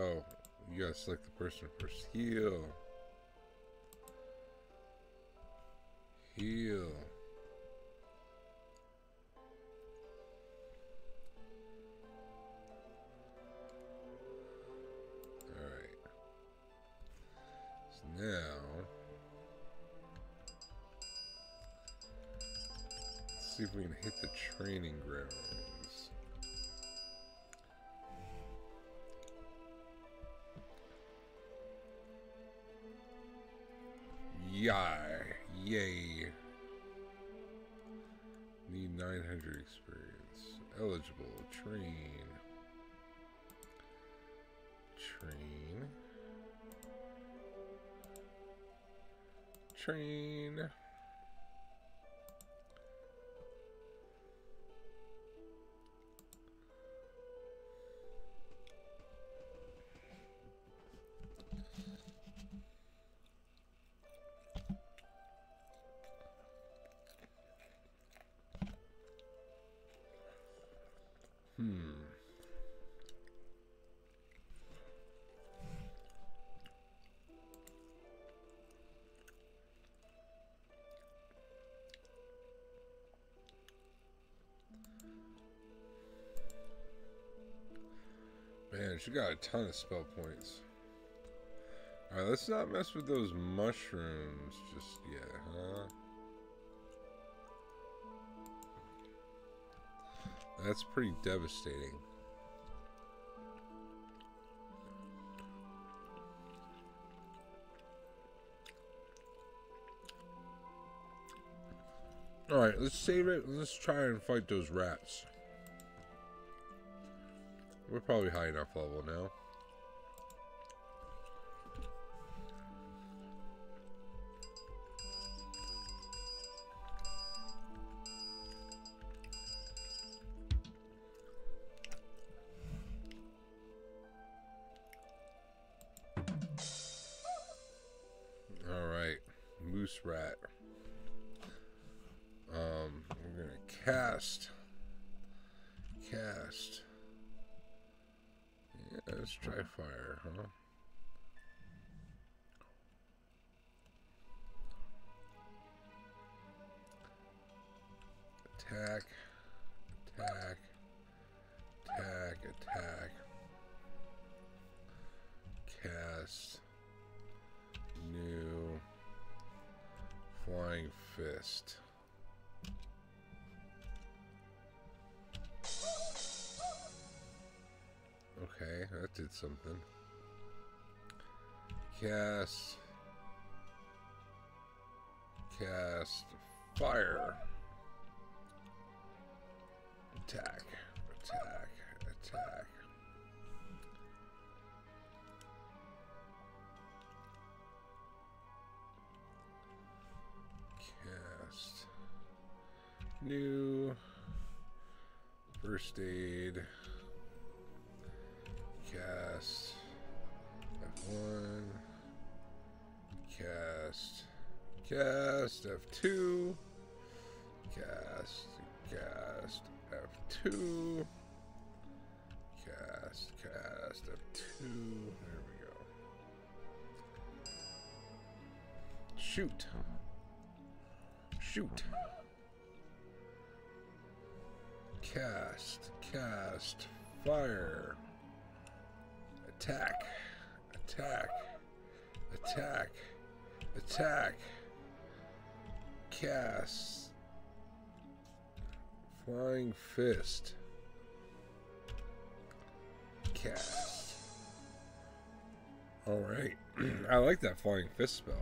Oh, you gotta select the person first. Heal. Now, let's see if we can hit the training grounds. Yay. Need 900 experience. Eligible. Train. She got a ton of spell points. Alright, let's not mess with those mushrooms just yet, huh? That's pretty devastating. Alright, let's save it. Let's try and fight those rats. We're probably high enough level now. All right, moose rat. We're gonna cast. Yeah, let's try fire, huh? Attack. Cast. New. Flying fist. Okay, that did something. Cast fire. Attack. Cast new first aid. F1, cast F2, cast F2, cast F2, there we go. Shoot. Cast fire. Attack. cast Flying Fist. Cast. Alright. I like that Flying Fist spell.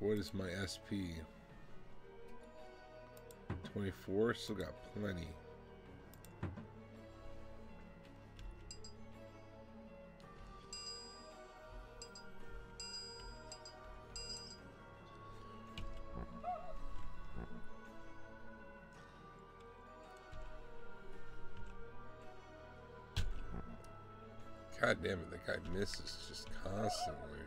What is my SP? 24? Still got plenty. God damn it, that guy misses just constantly.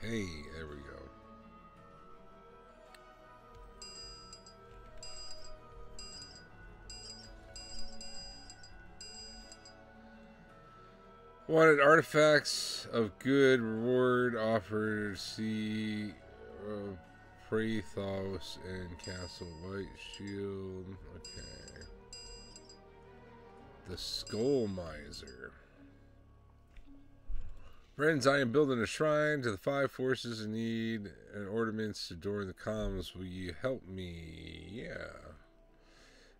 Hey, there we go. Wanted artifacts of good reward offered. Sea of Prathos and Castle White Shield. Okay. The Skull Miser. Friends, I am building a shrine to the five forces in need and ornaments to adorn the comms. Will you help me? Yeah.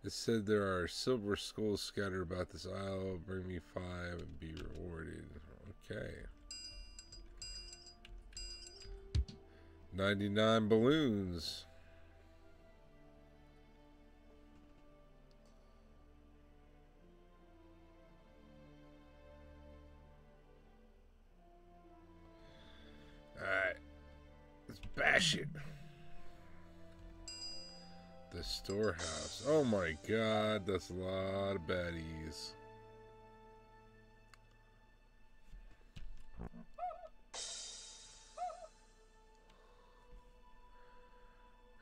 It said there are silver skulls scattered about this isle. Bring me five and be rewarded. Okay. 99 balloons. Alright, let's bash it. The storehouse. Oh my god, that's a lot of baddies.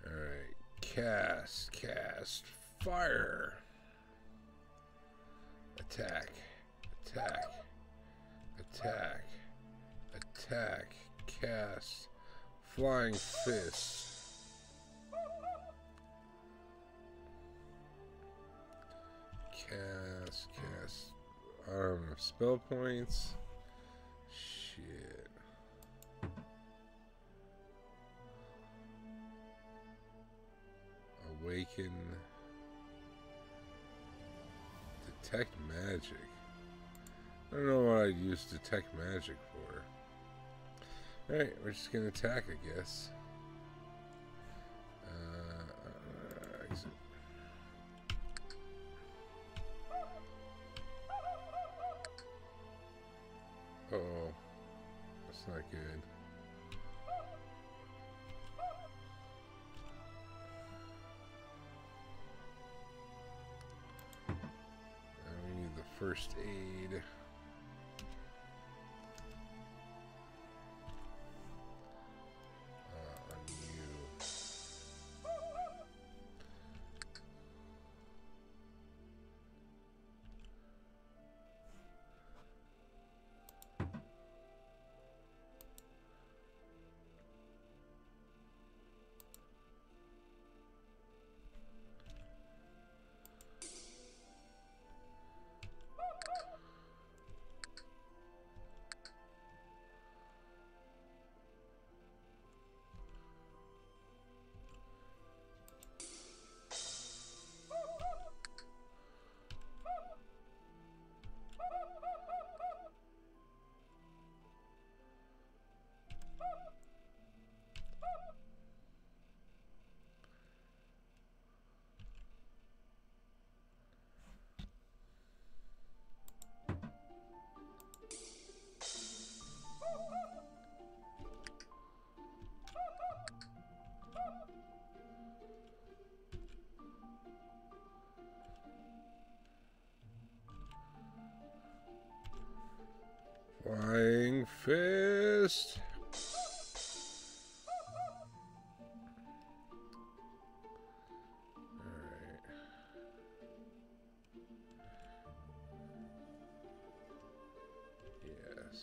Alright, cast fire. Attack. Cast Flying Fist. Cast. I don't know, spell points. Shit. Awaken. Detect magic. I don't know what I'd use detect magic for. Alright, we're just gonna attack, I guess. Exit. Uh oh. That's not good. We need the first aid. Flying Fist. Alright. Yes.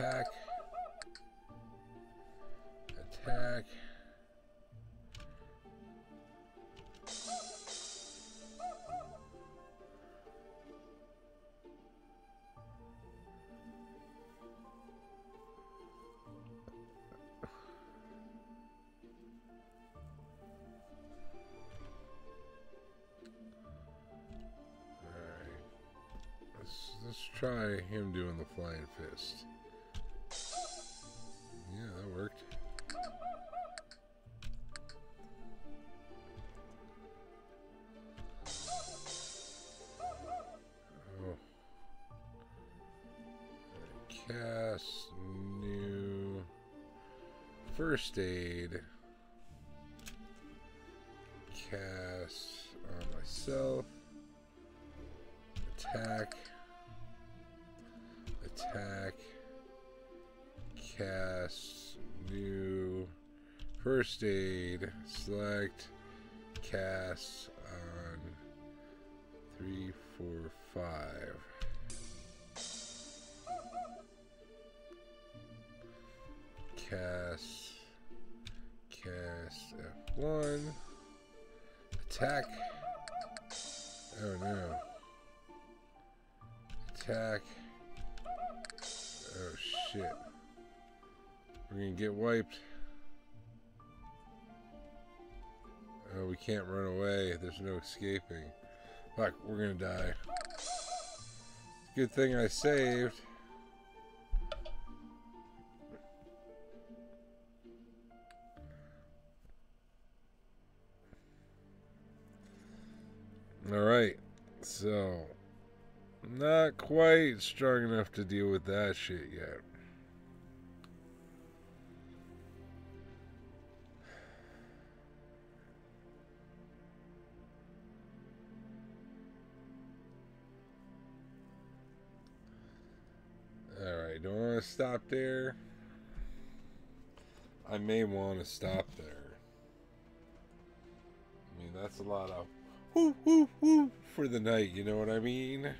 Attack. Attack. Let's try him doing the flying fist. Yeah, that worked. Oh. Cast new first aid. Cast on myself. Attack. Attack, cast, new, first aid, select, cast on 3, 4, 5. Cast, cast F1, attack, oh no, attack. Oh shit. We're gonna get wiped. Oh, we can't run away. There's no escaping. Fuck, we're gonna die. Good thing I saved. Alright, so. Not quite strong enough to deal with that shit yet. Alright, don't want to stop there. I may want to stop there. I mean, that's a lot of woo woo woo for the night, you know what I mean?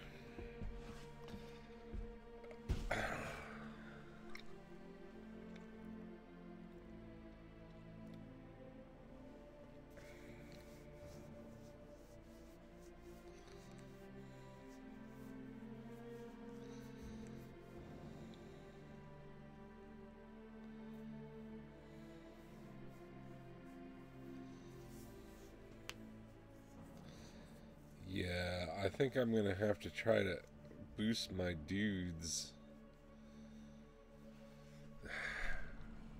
Yeah, I think I'm gonna have to try to boost my dudes.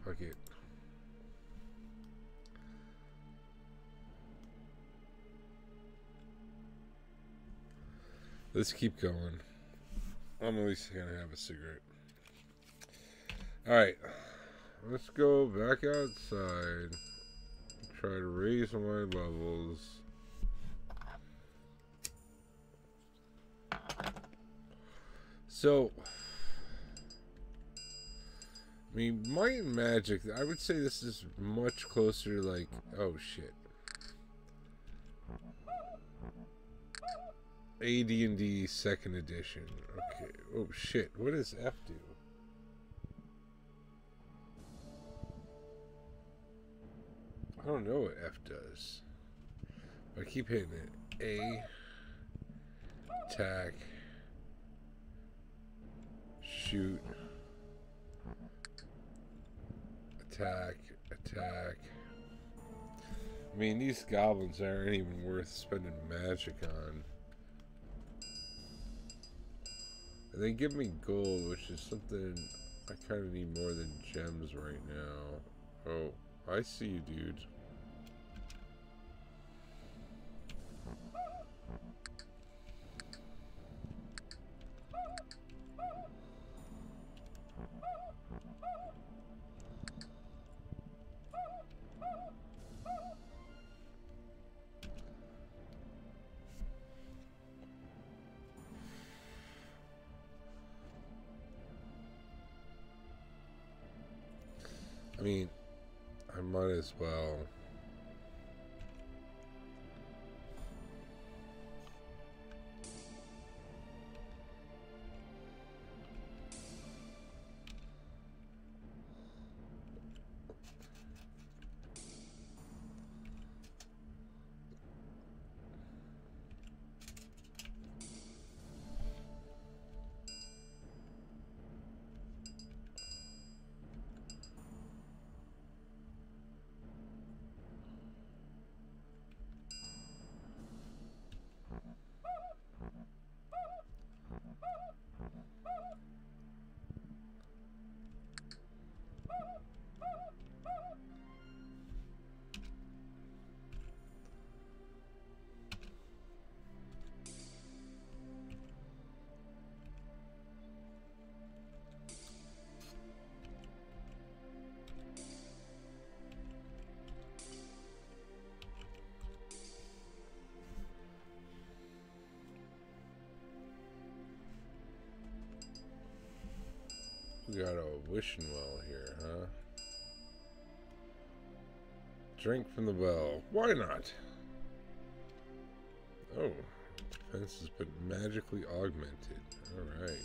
Fuck it. Let's keep going. I'm at least gonna have a cigarette. Alright, let's go back outside. Try to raise my levels. So, I mean, Might and Magic, I would say this is much closer to like, oh shit. AD&D 2nd edition. Okay, oh shit, what does F do? I don't know what F does. I keep hitting it. A, attack. Shoot. Attack. Attack. I mean, these goblins aren't even worth spending magic on. And they give me gold, which is something I kind of need more than gems right now. Oh, I see you, dude. I mean, I might as well. We got a wishing well here, huh? Drink from the well. Why not? Oh, defense has been magically augmented. Alright.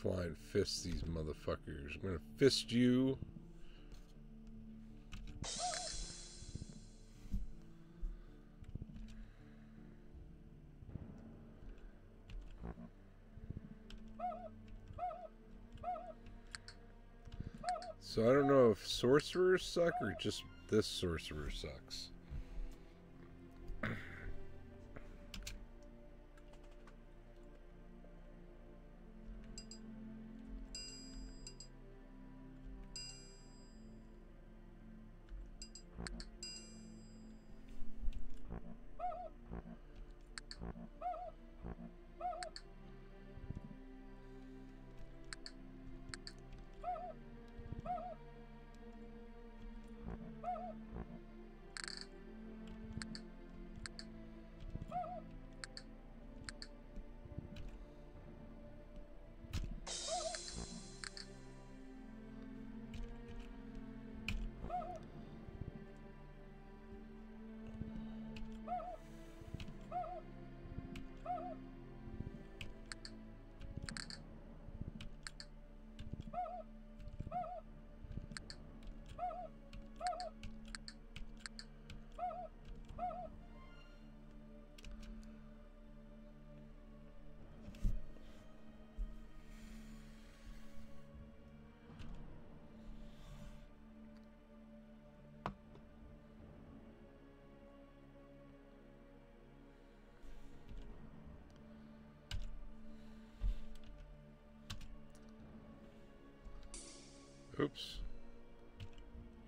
Fly and fist these motherfuckers. I'm gonna fist you. So I don't know if sorcerers suck or just this sorcerer sucks. Oops.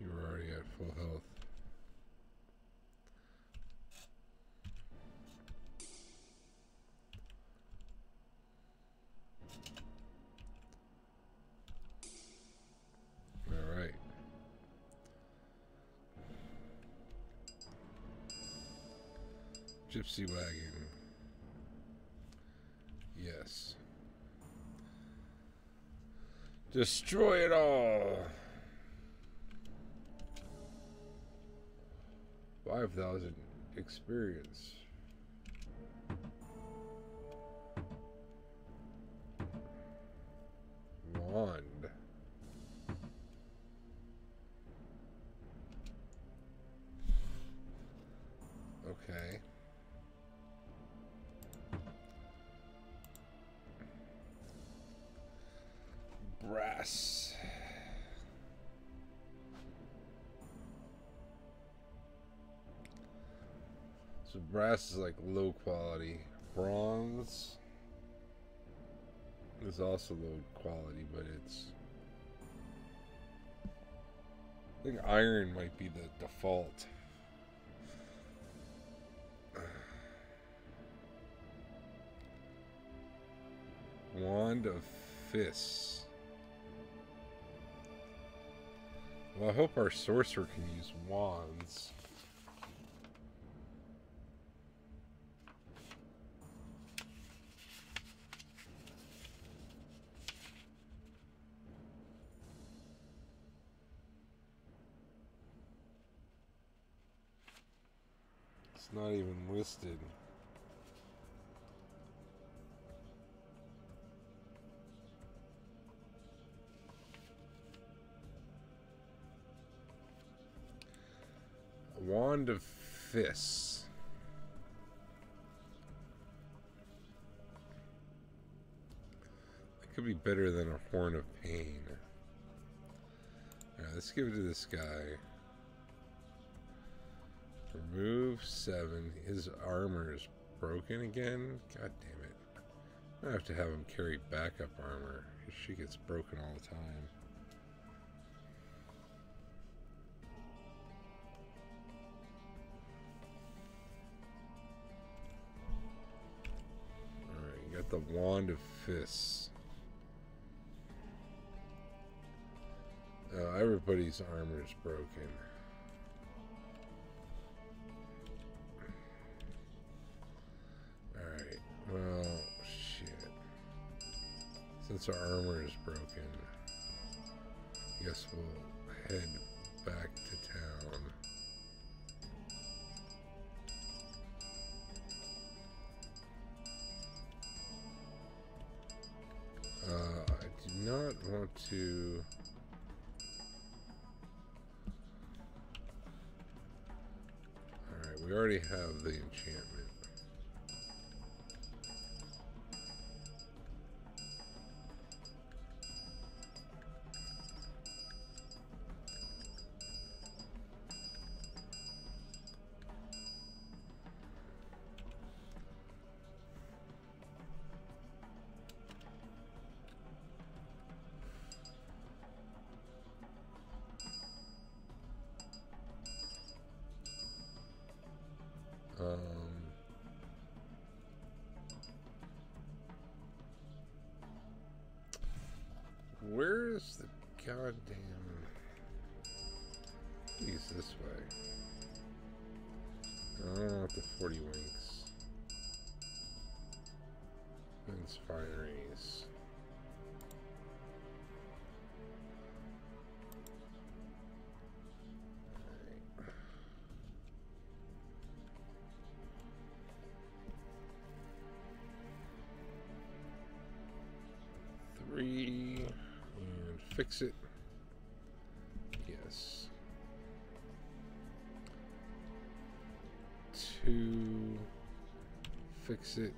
You were already at full health. All right. Gypsy wagon. Yes. Destroy it all! 5,000 experience. Wand. Okay. Brass. So brass is like low quality. Bronze is also low quality, but it's... I think iron might be the default. Wand of Fists. Well, I hope our sorcerer can use wands. It's not even listed. Wand of Fists. I Could be better than a Horn of Pain. Alright, let's give it to this guy. Remove 7. His armor is broken again? God damn it. I have to have him carry backup armor. She gets broken all the time. Alright, you got the Wand of Fists. Everybody's armor is broken. Alright, well, shit. Since our armor is broken, I guess we'll head back to town. I do not want to... We already have the enchantment. Where's the goddamn... He's this way. I don't want the 40 winks. Men's fineries. Fix it. Yes. 2. Fix it.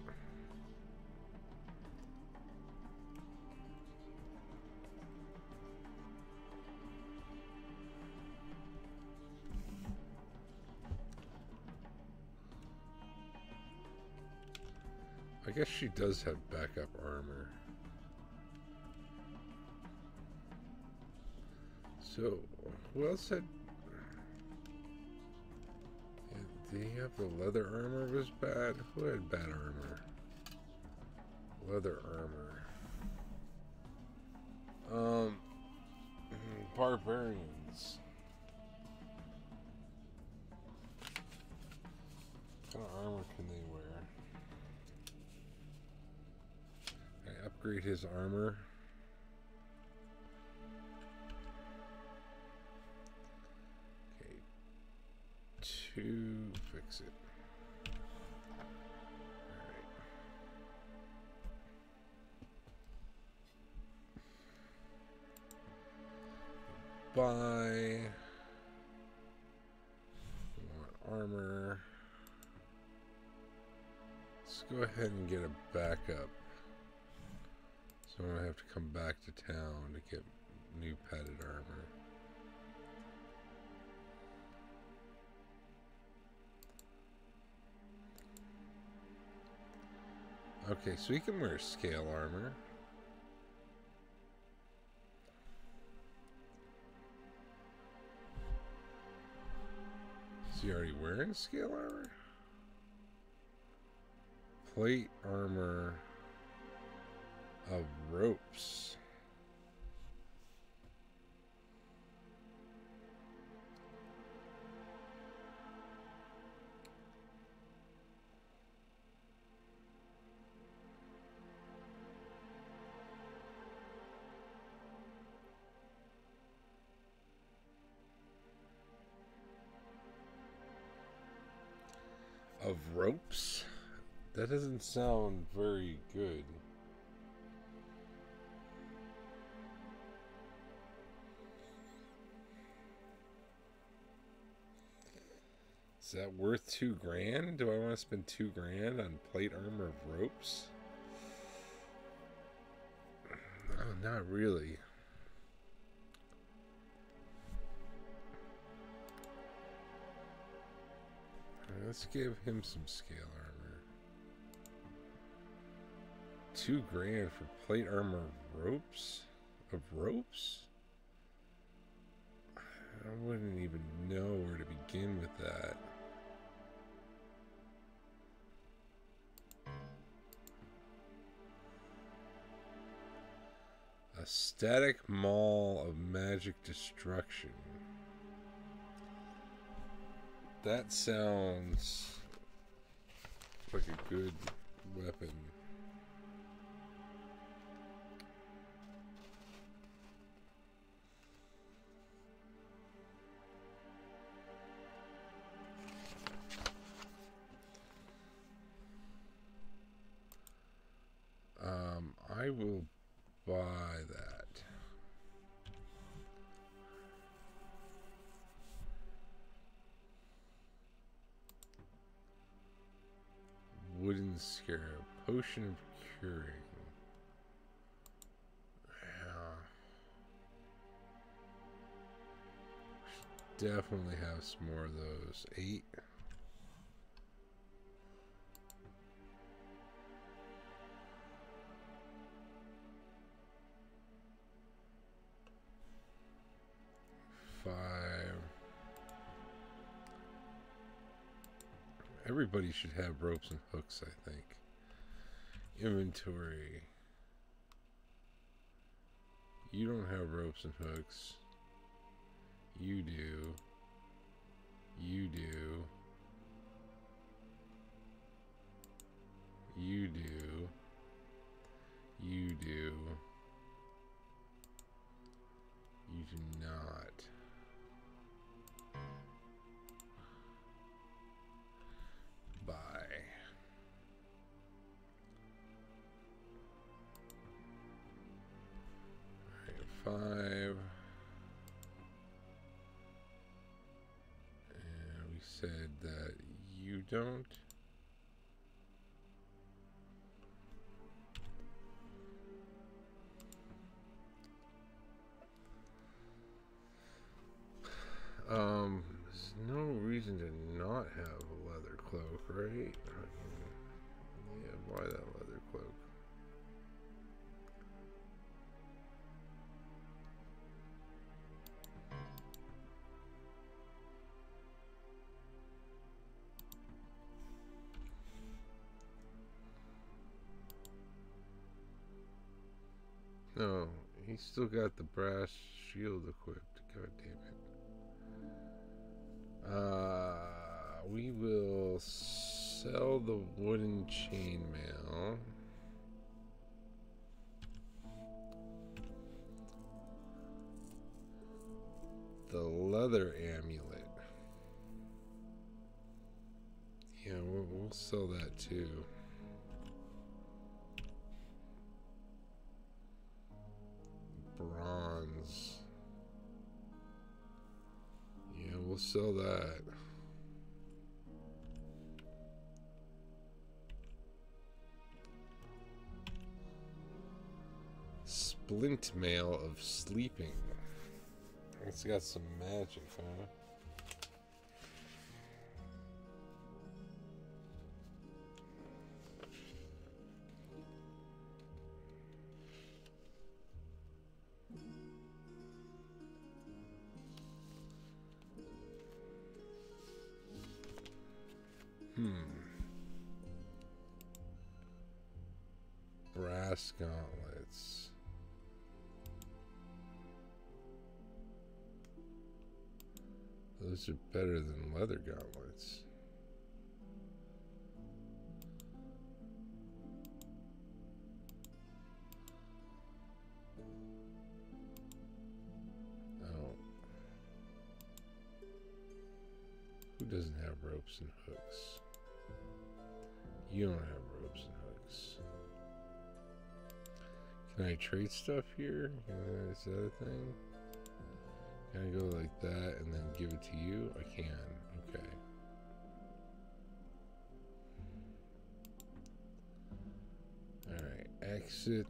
I guess she does have backup armor. So, who else had... Did he have the leather armor was bad? Who had bad armor? Leather armor. Barbarians. What kind of armor can they wear? Can I upgrade his armor? To fix it. All right. Buy. We want armor. Let's go ahead and get a backup. So I'm gonna have to come back to town to get new padded armor. Okay, so he can wear scale armor. Is he already wearing scale armor? Plate armor of ropes. Of ropes? That doesn't sound very good. Is that worth 2 grand? Do I want to spend 2 grand on plate armor of ropes? Not really. Let's give him some scale armor. 2 grand for plate armor ropes? Of ropes? I wouldn't even know where to begin with that. A static maul of magic destruction. That sounds like a good weapon. I will buy that. Wooden scarab, potion of curing. Yeah. Should definitely have some more of those. 8. Everybody should have ropes and hooks, I think. Inventory. You don't have ropes and hooks. You do. You do. You do. You do. You do not. Buy. All right, 5. And we said that you don't. There's no reason to not have a leather cloak, right? Yeah, buy that leather cloak. No, he's still got the brass shield equipped. God damn it. We will sell the wooden chainmail. The leather amulet. Yeah, we'll sell that too. Bronze. Yeah, we'll sell that. Splint mail of sleeping. It's got some magic, huh? Brass gauntlets. Those are better than leather gauntlets. Oh. Who doesn't have ropes and hooks? You don't have ropes and hooks. Can I trade stuff here? Is that a thing? Can I go like that and then give it to you? I can. Okay. Alright. Exit.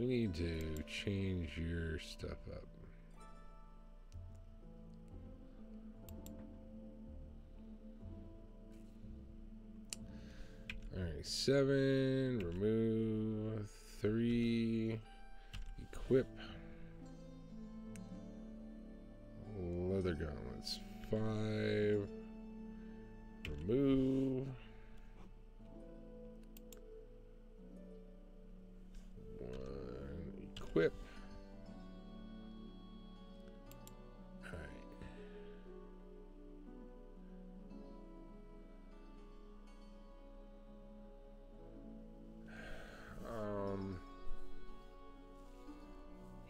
We need to change your stuff up. Alright, 7, remove, 3, equip, leather gauntlets, 5, remove, 1, equip.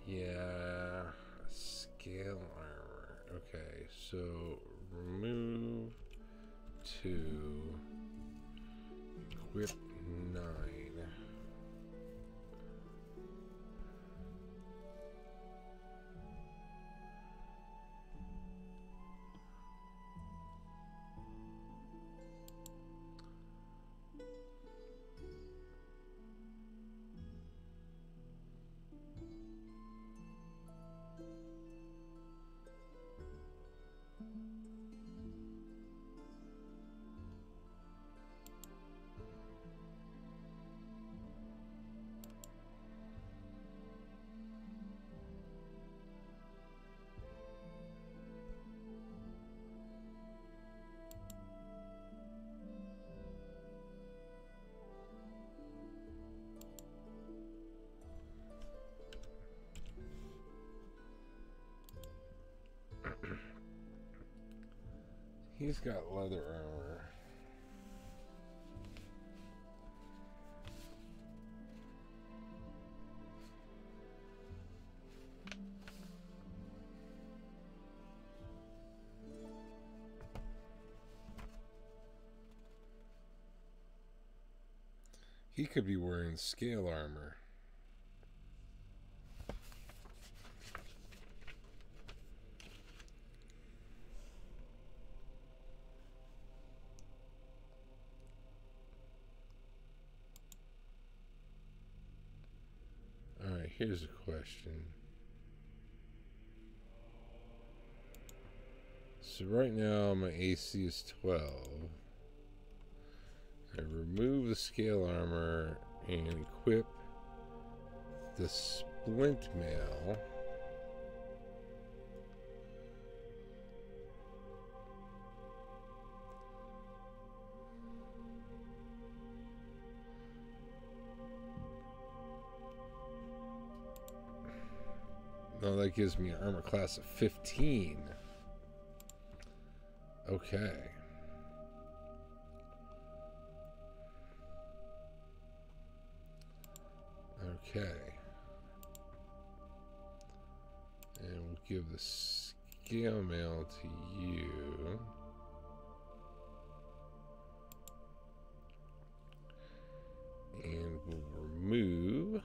Yeah, scale armor. Okay, so remove 2, equip 9. He's got leather armor. He could be wearing scale armor. Here's a question. So right now my AC is 12. I remove the scale armor and equip the splint mail. No, that gives me an armor class of 15. Okay. Okay. And we'll give the scale mail to you. And we'll remove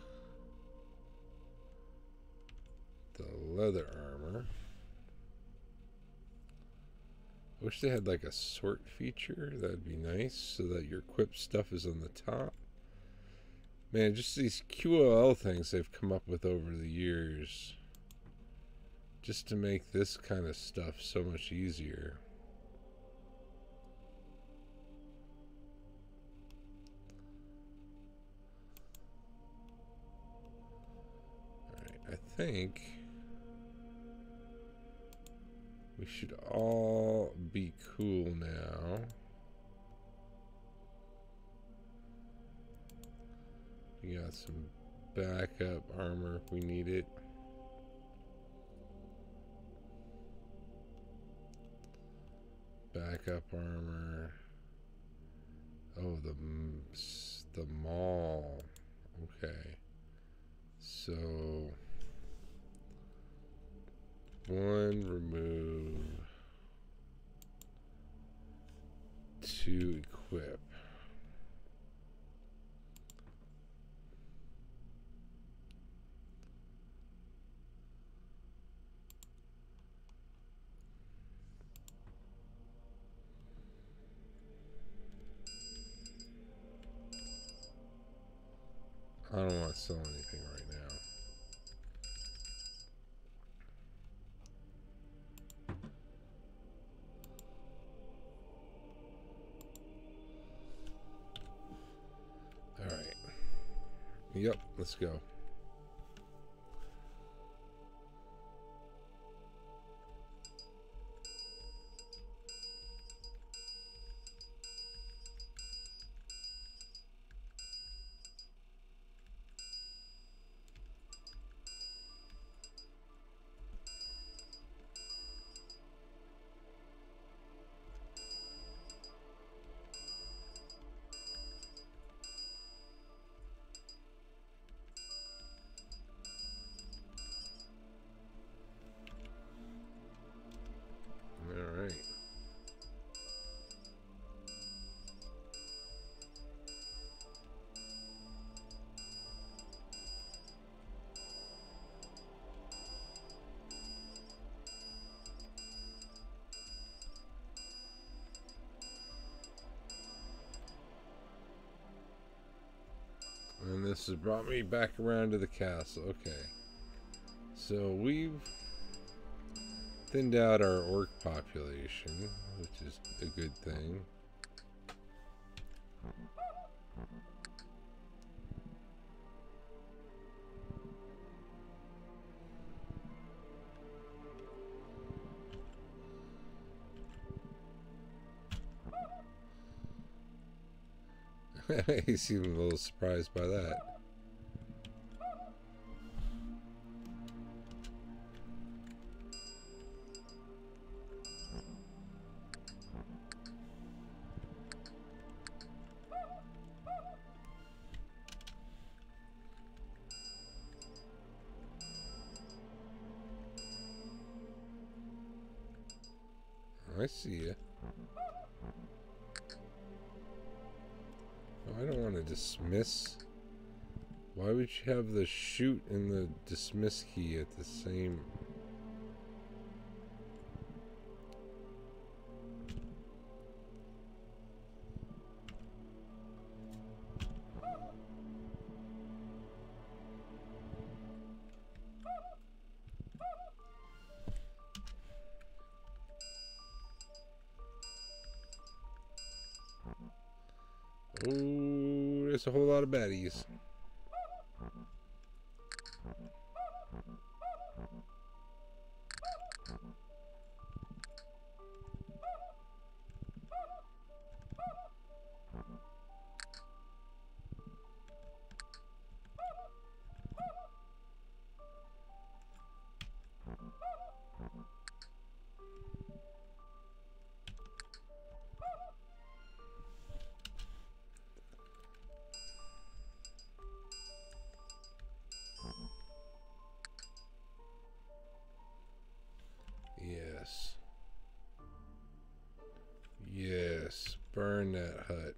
the leather armor. I wish they had like a sort feature. That'd be nice, so that your equipped stuff is on the top. Man, just these QOL things they've come up with over the years, just to make this kind of stuff so much easier. Alright, I think we should all be cool now. We got some backup armor if we need it. Backup armor. Oh, the maul. Okay. So 1, remove, 2, equip. I don't want to sell anything right now. Yep, let's go. And this has brought me back around to the castle. Okay. So we've thinned out our orc population, which is a good thing. He seemed a little surprised by that. I see you. I don't want to dismiss. Why would you have the shoot and the dismiss key at the same... Oh, there's a whole lot of baddies. Yes. Yes. Burn that hut.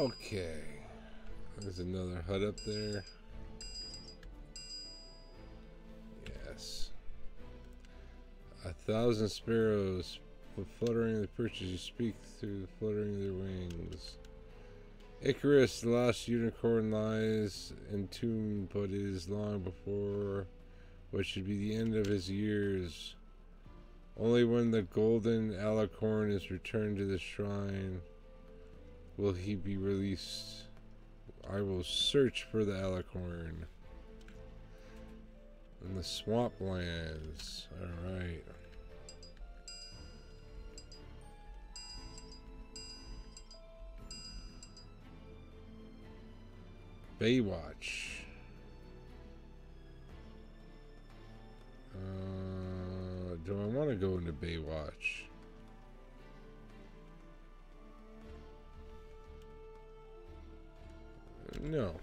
Okay. There's another hut up there. Yes. 1,000 sparrows fluttering the perches, you speak through fluttering their wings. Icarus, the lost unicorn, lies entombed, but it is long before what should be the end of his years. Only when the golden alicorn is returned to the shrine will he be released. I will search for the alicorn in the swamplands. Alright. Baywatch. Do I want to go into Baywatch? No.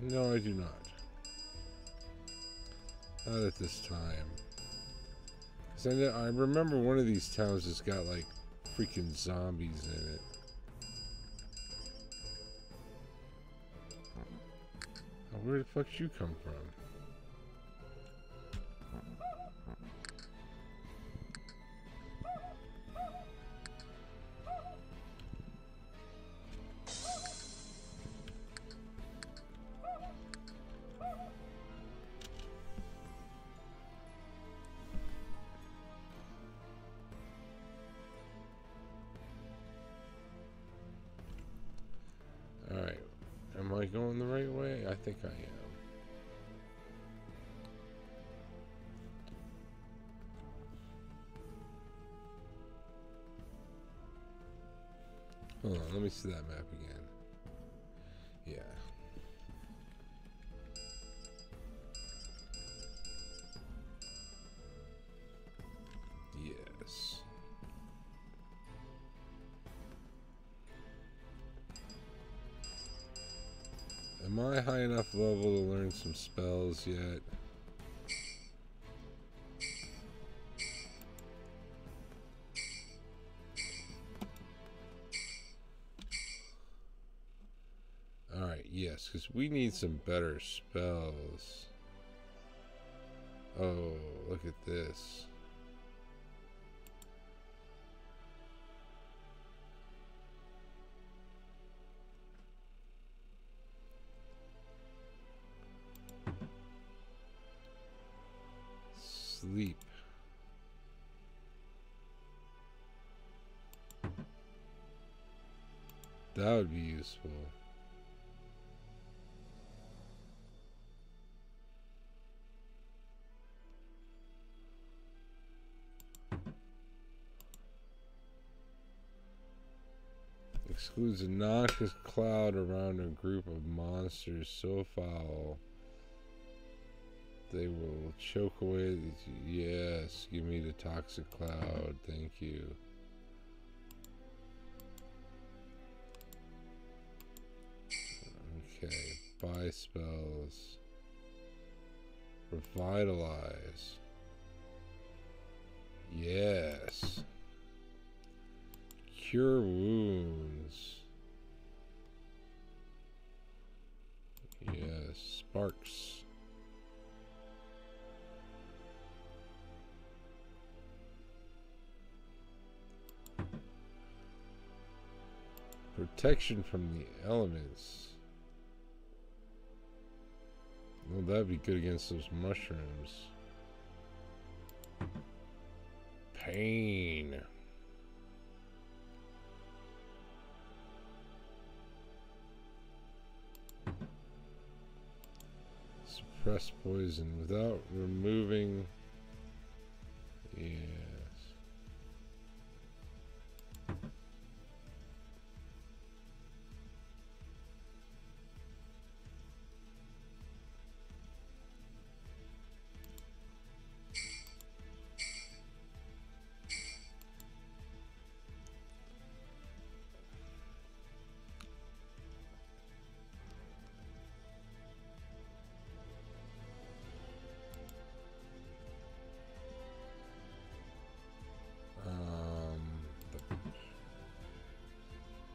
No, I do not. Not at this time. Because I remember one of these towns has got like freaking zombies in it. Where the fuck did you come from? Am I going the right way? I think I am. Hold on, let me see that map again. Yeah. Yes. Am I high enough level to learn some spells yet? Alright, yes, because we need some better spells. Oh, look at this. Sleep. That would be useful. Excludes a noxious cloud around a group of monsters so foul they will choke away. Yes, give me the toxic cloud. Thank you. Okay, buy spells. Revitalize. Yes. Cure wounds. Yes, sparks. Protection from the elements. Well, that'd be good against those mushrooms. Pain. Suppress poison without removing. Yeah.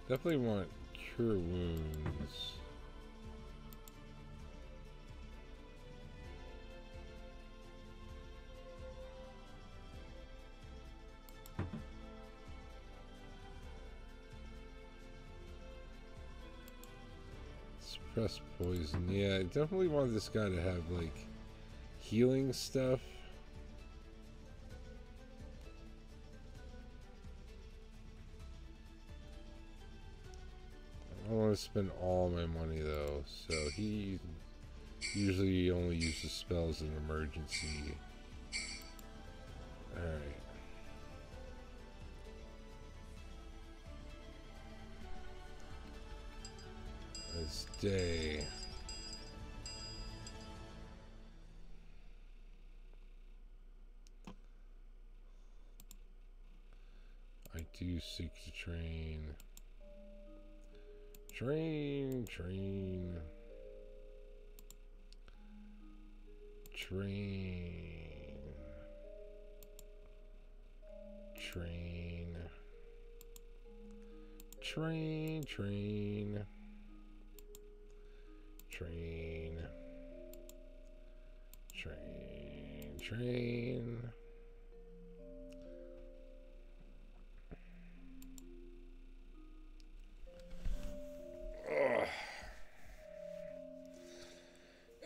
Definitely want Cure Wounds. Suppress poison. Yeah, I definitely want this guy to have, like, healing stuff. I don't want to spend all my money, though, so he usually only uses spells in emergency. Alright. This day. I do seek to train. Train.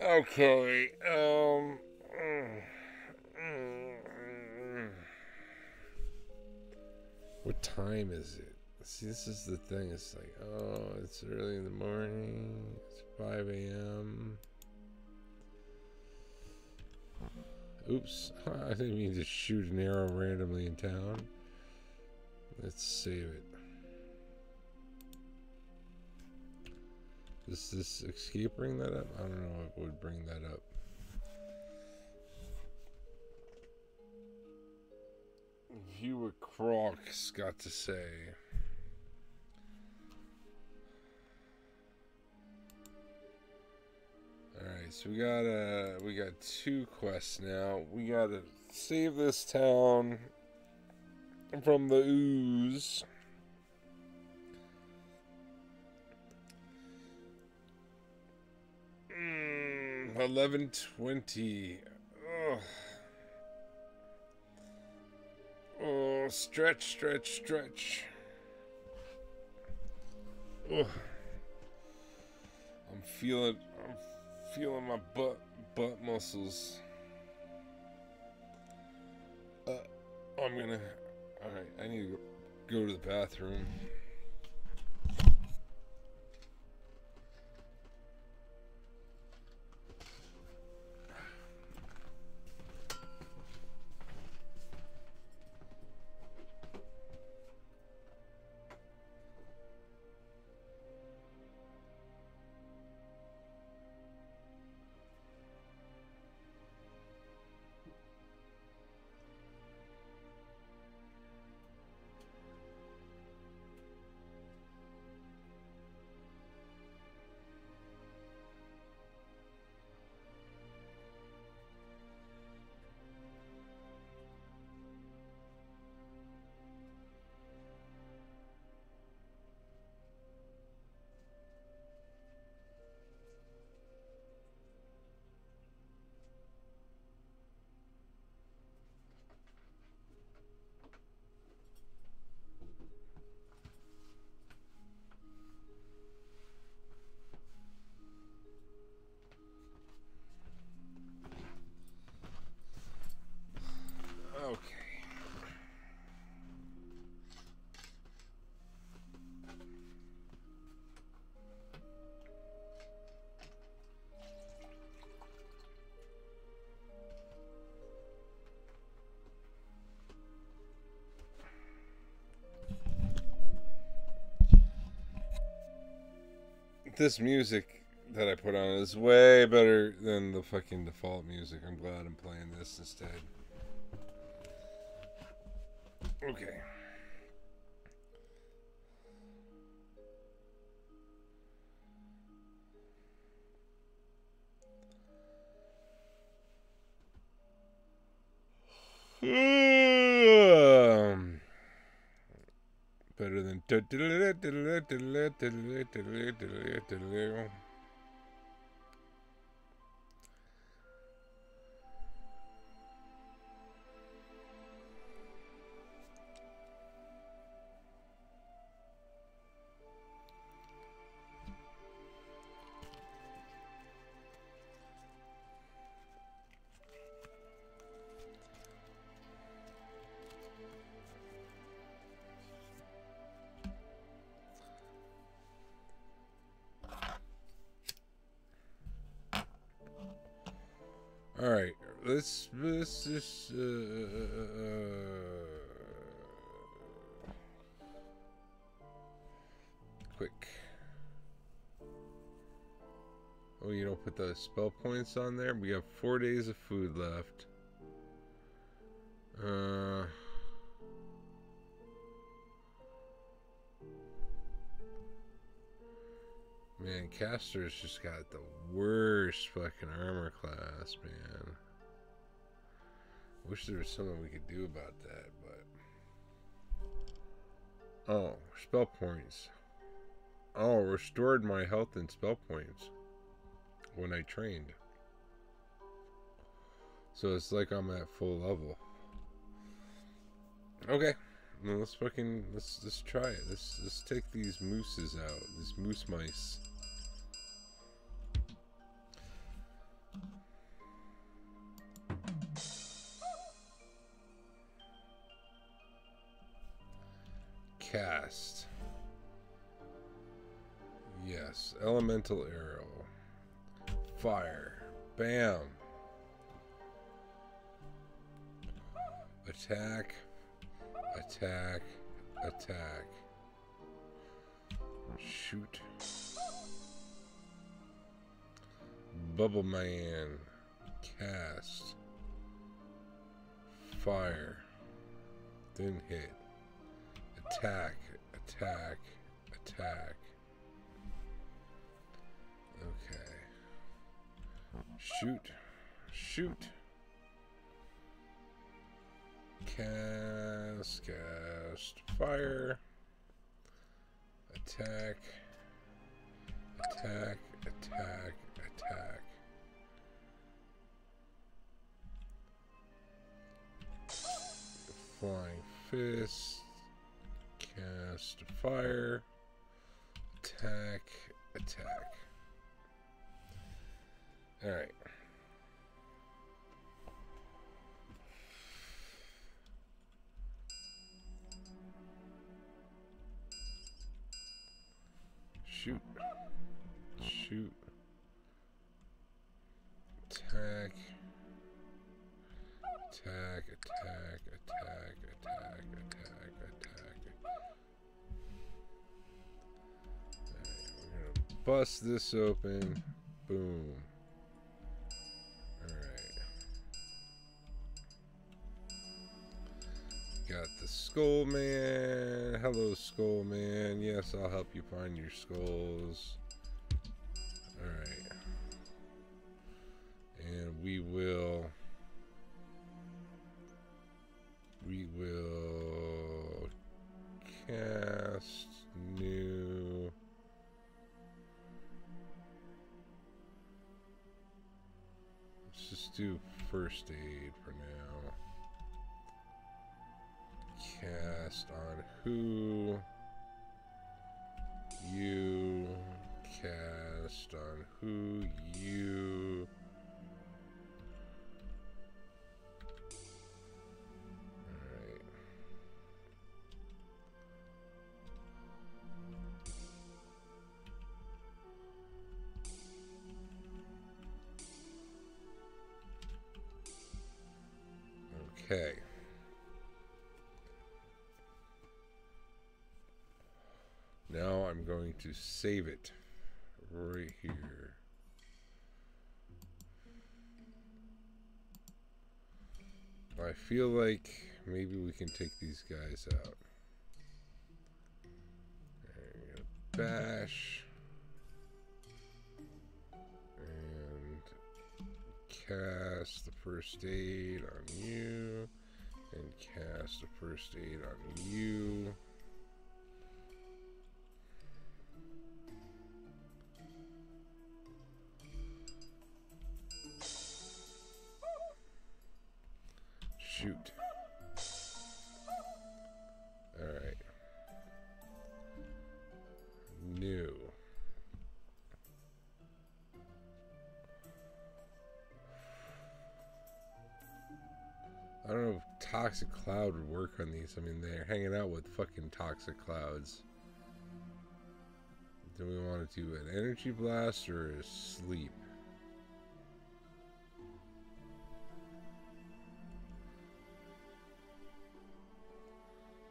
Okay, what time is it? See, this is the thing, it's like, oh, it's early in the morning, it's 5 AM. Oops, I didn't mean to shoot an arrow randomly in town. Let's save it. Does this escape bring that up? I don't know if it would bring that up. View what Croc's got to say. Alright, so we got two quests now. We gotta save this town from the ooze. Mm, 11:20. Oh, stretch. Ugh. I'm feeling my butt muscles. Alright, I need to go to the bathroom. This music that I put on is way better than the fucking default music. I'm glad I'm playing this instead. Okay. Better than... Alright, let's just, quick. Oh, you don't put the spell points on there? We have 4 days of food left. Man, Castor's just got the worst fucking armor class, man. Wish there was something we could do about that, but... Oh, spell points. Oh, restored my health and spell points when I trained. So it's like I'm at full level. Okay. Well, let's fucking... Let's try it. Let's take these mooses out. These moose mice. Cast. Yes. Elemental arrow. Fire. Bam. Attack. Attack. Attack. Shoot. Bubble man. Cast. Fire. Then hit. Attack, attack, attack. Okay. Shoot, shoot. Cast, cast, fire. Attack, attack, attack, attack. Flying fist. Cast fire, attack, attack. All right. Shoot, shoot, attack, attack, attack, attack, attack, attack, attack. Bust this open. Boom. Alright. Got the Skull Man. Hello, Skull Man. Yes, I'll help you find your skulls. Alright. And we will cast new. Just do first aid for now. Cast on who? You. Cast on who? You. Alright. Okay. Now I'm going to save it right here. I feel like maybe we can take these guys out. And bash. Cast the first aid on you, and cast the first aid on you. shoot. Alright. New. I don't know if Toxic Cloud would work on these. I mean, they're hanging out with fucking Toxic Clouds. Do we want to do an Energy Blast or a Sleep?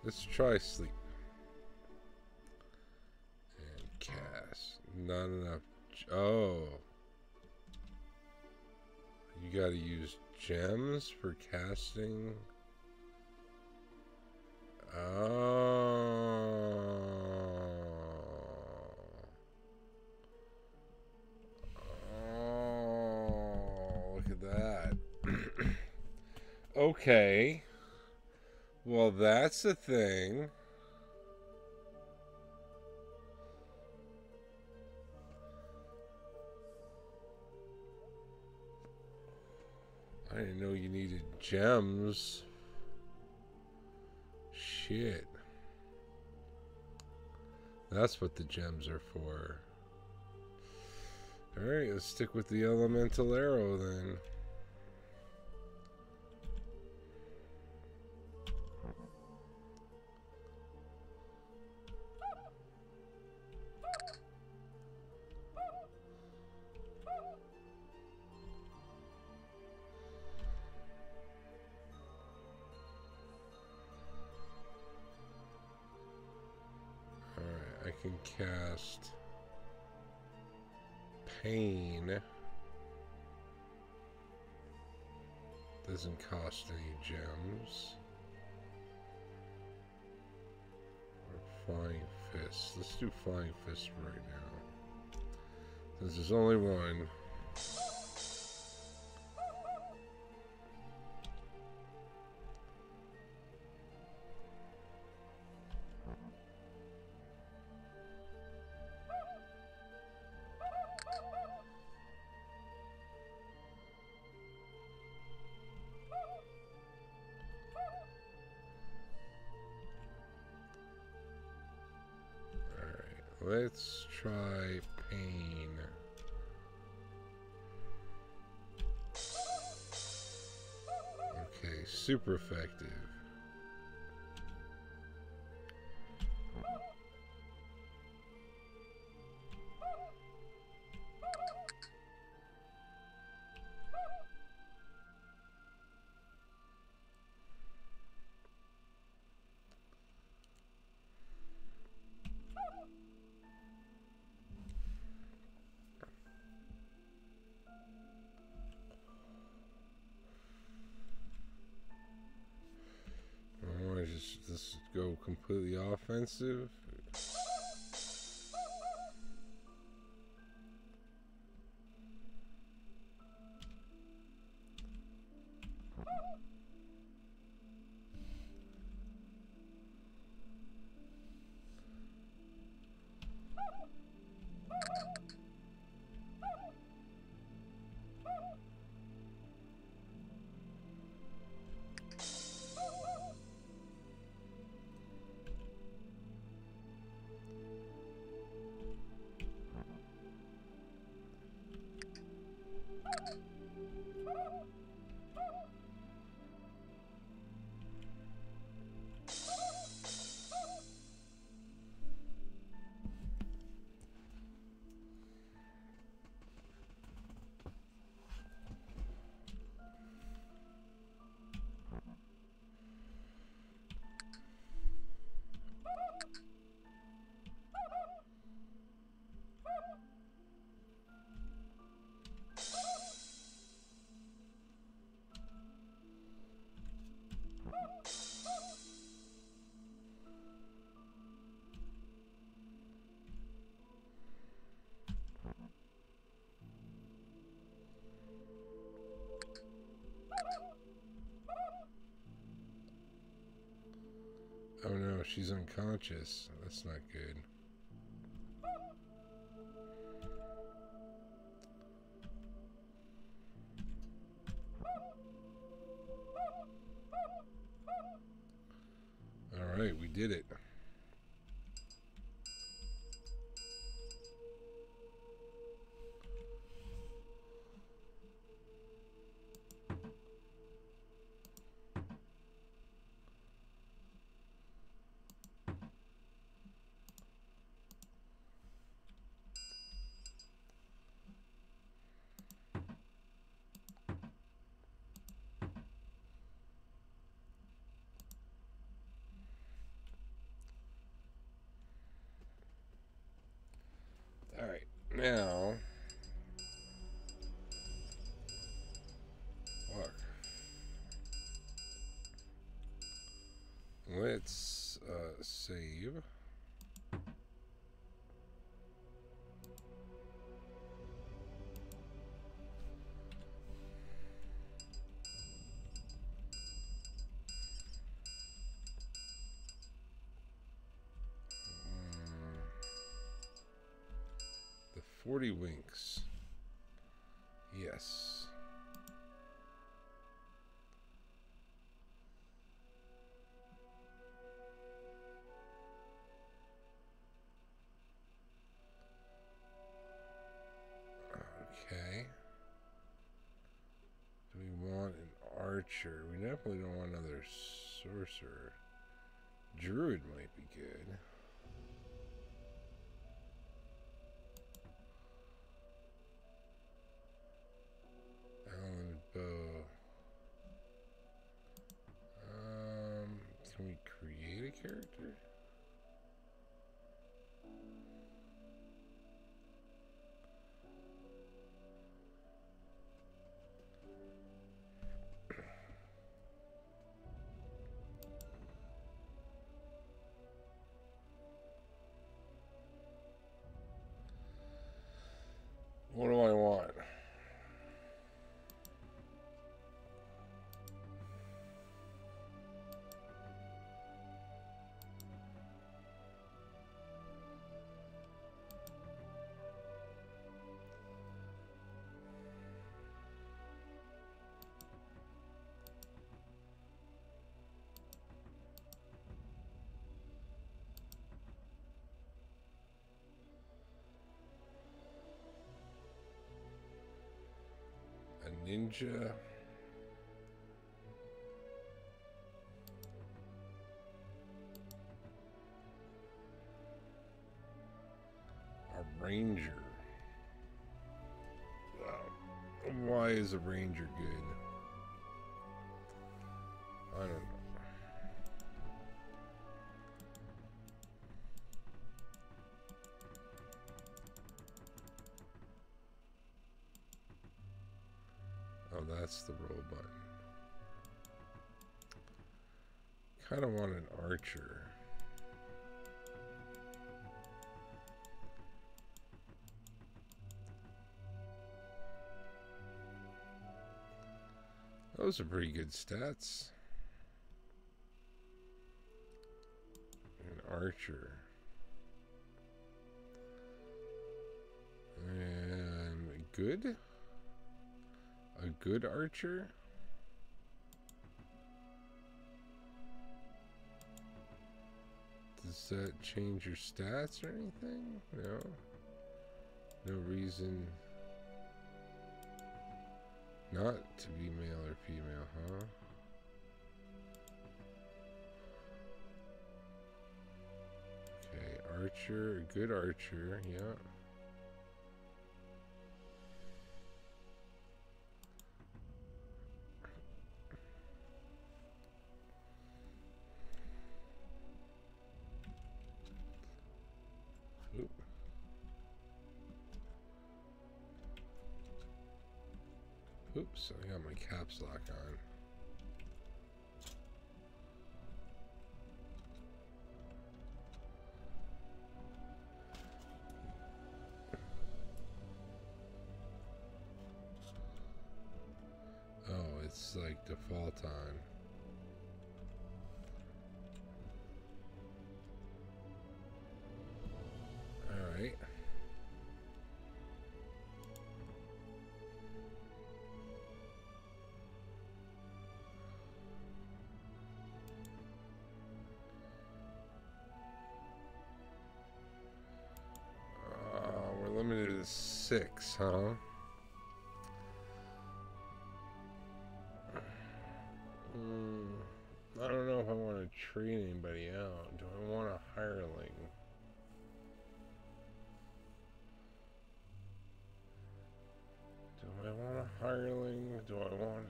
Let's try Sleep. And cast. Not enough. Oh. You gotta use gems for casting. Oh. Look at that. Okay. Well, that's a thing. I didn't know you needed gems. Shit. That's what the gems are for. Alright, let's stick with the elemental arrow then. I can cast Pain. Doesn't cost any gems. Or Flying Fist. Let's do Flying Fist right now. Since there's only one. Let's try Pain. Okay, super effective. Just go completely offensive. Oh no, she's unconscious. That's not good. Alright, we did it. Now, look, let's save. Winks. Yes. Okay. Do we want an archer? We definitely don't want another sorcerer. Druid might be good. Can we create a character? Ninja. A ranger. Wow. Why is a ranger good? I don't know. That's the roll button. Kind of want an archer. Those are pretty good stats. An archer. And good? A good archer? Does that change your stats or anything? No. No reason not to be male or female, huh? Okay, archer, a good archer, yeah. Oops, I got my caps lock on. Oh, it's like default on. 6, huh? I don't know if I want to treat anybody out. Do I want a hireling? Do I want a hireling? Do I want...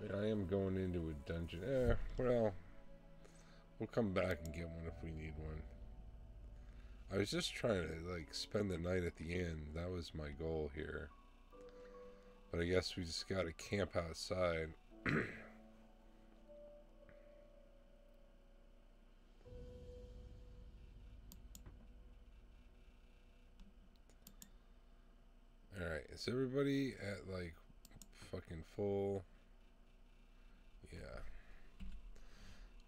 I mean, I am going into a dungeon. Eh, well... We'll come back and get one if we need one. I was just trying to, like, spend the night at the inn. That was my goal here. But I guess we just gotta camp outside. Alright, is everybody at, like, fucking full? Yeah.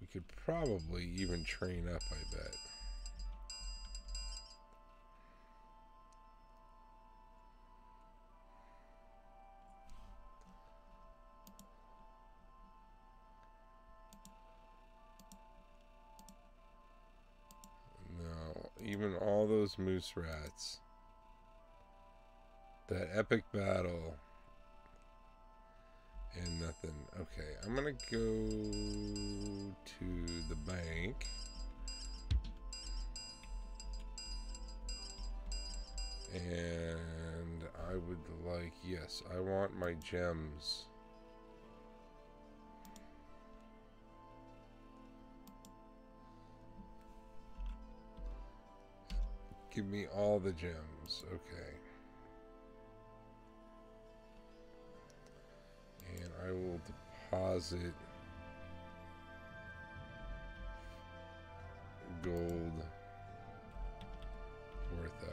We could probably even train up, I bet. Even all those moose rats. That epic battle. And nothing. Okay, I'm gonna go to the bank. And I would like, yes, I want my gems. Give me all the gems, okay. And I will deposit gold 4,000.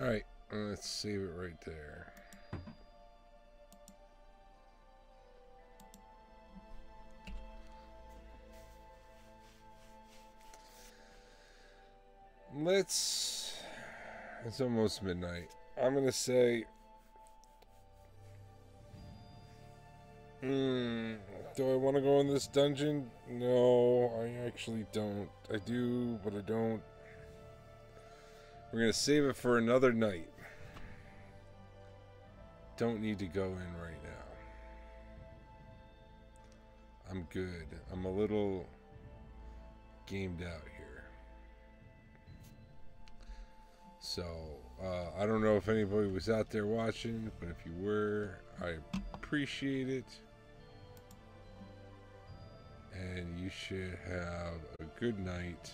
Alright, let's save it right there. Let's... It's almost midnight. I'm gonna say... do I want to go in this dungeon? No, I actually don't. I do, but I don't. We're going to save it for another night. Don't need to go in right now. I'm good. I'm a little gamed out here. So, I don't know if anybody was out there watching, but if you were, I appreciate it. And you should have a good night.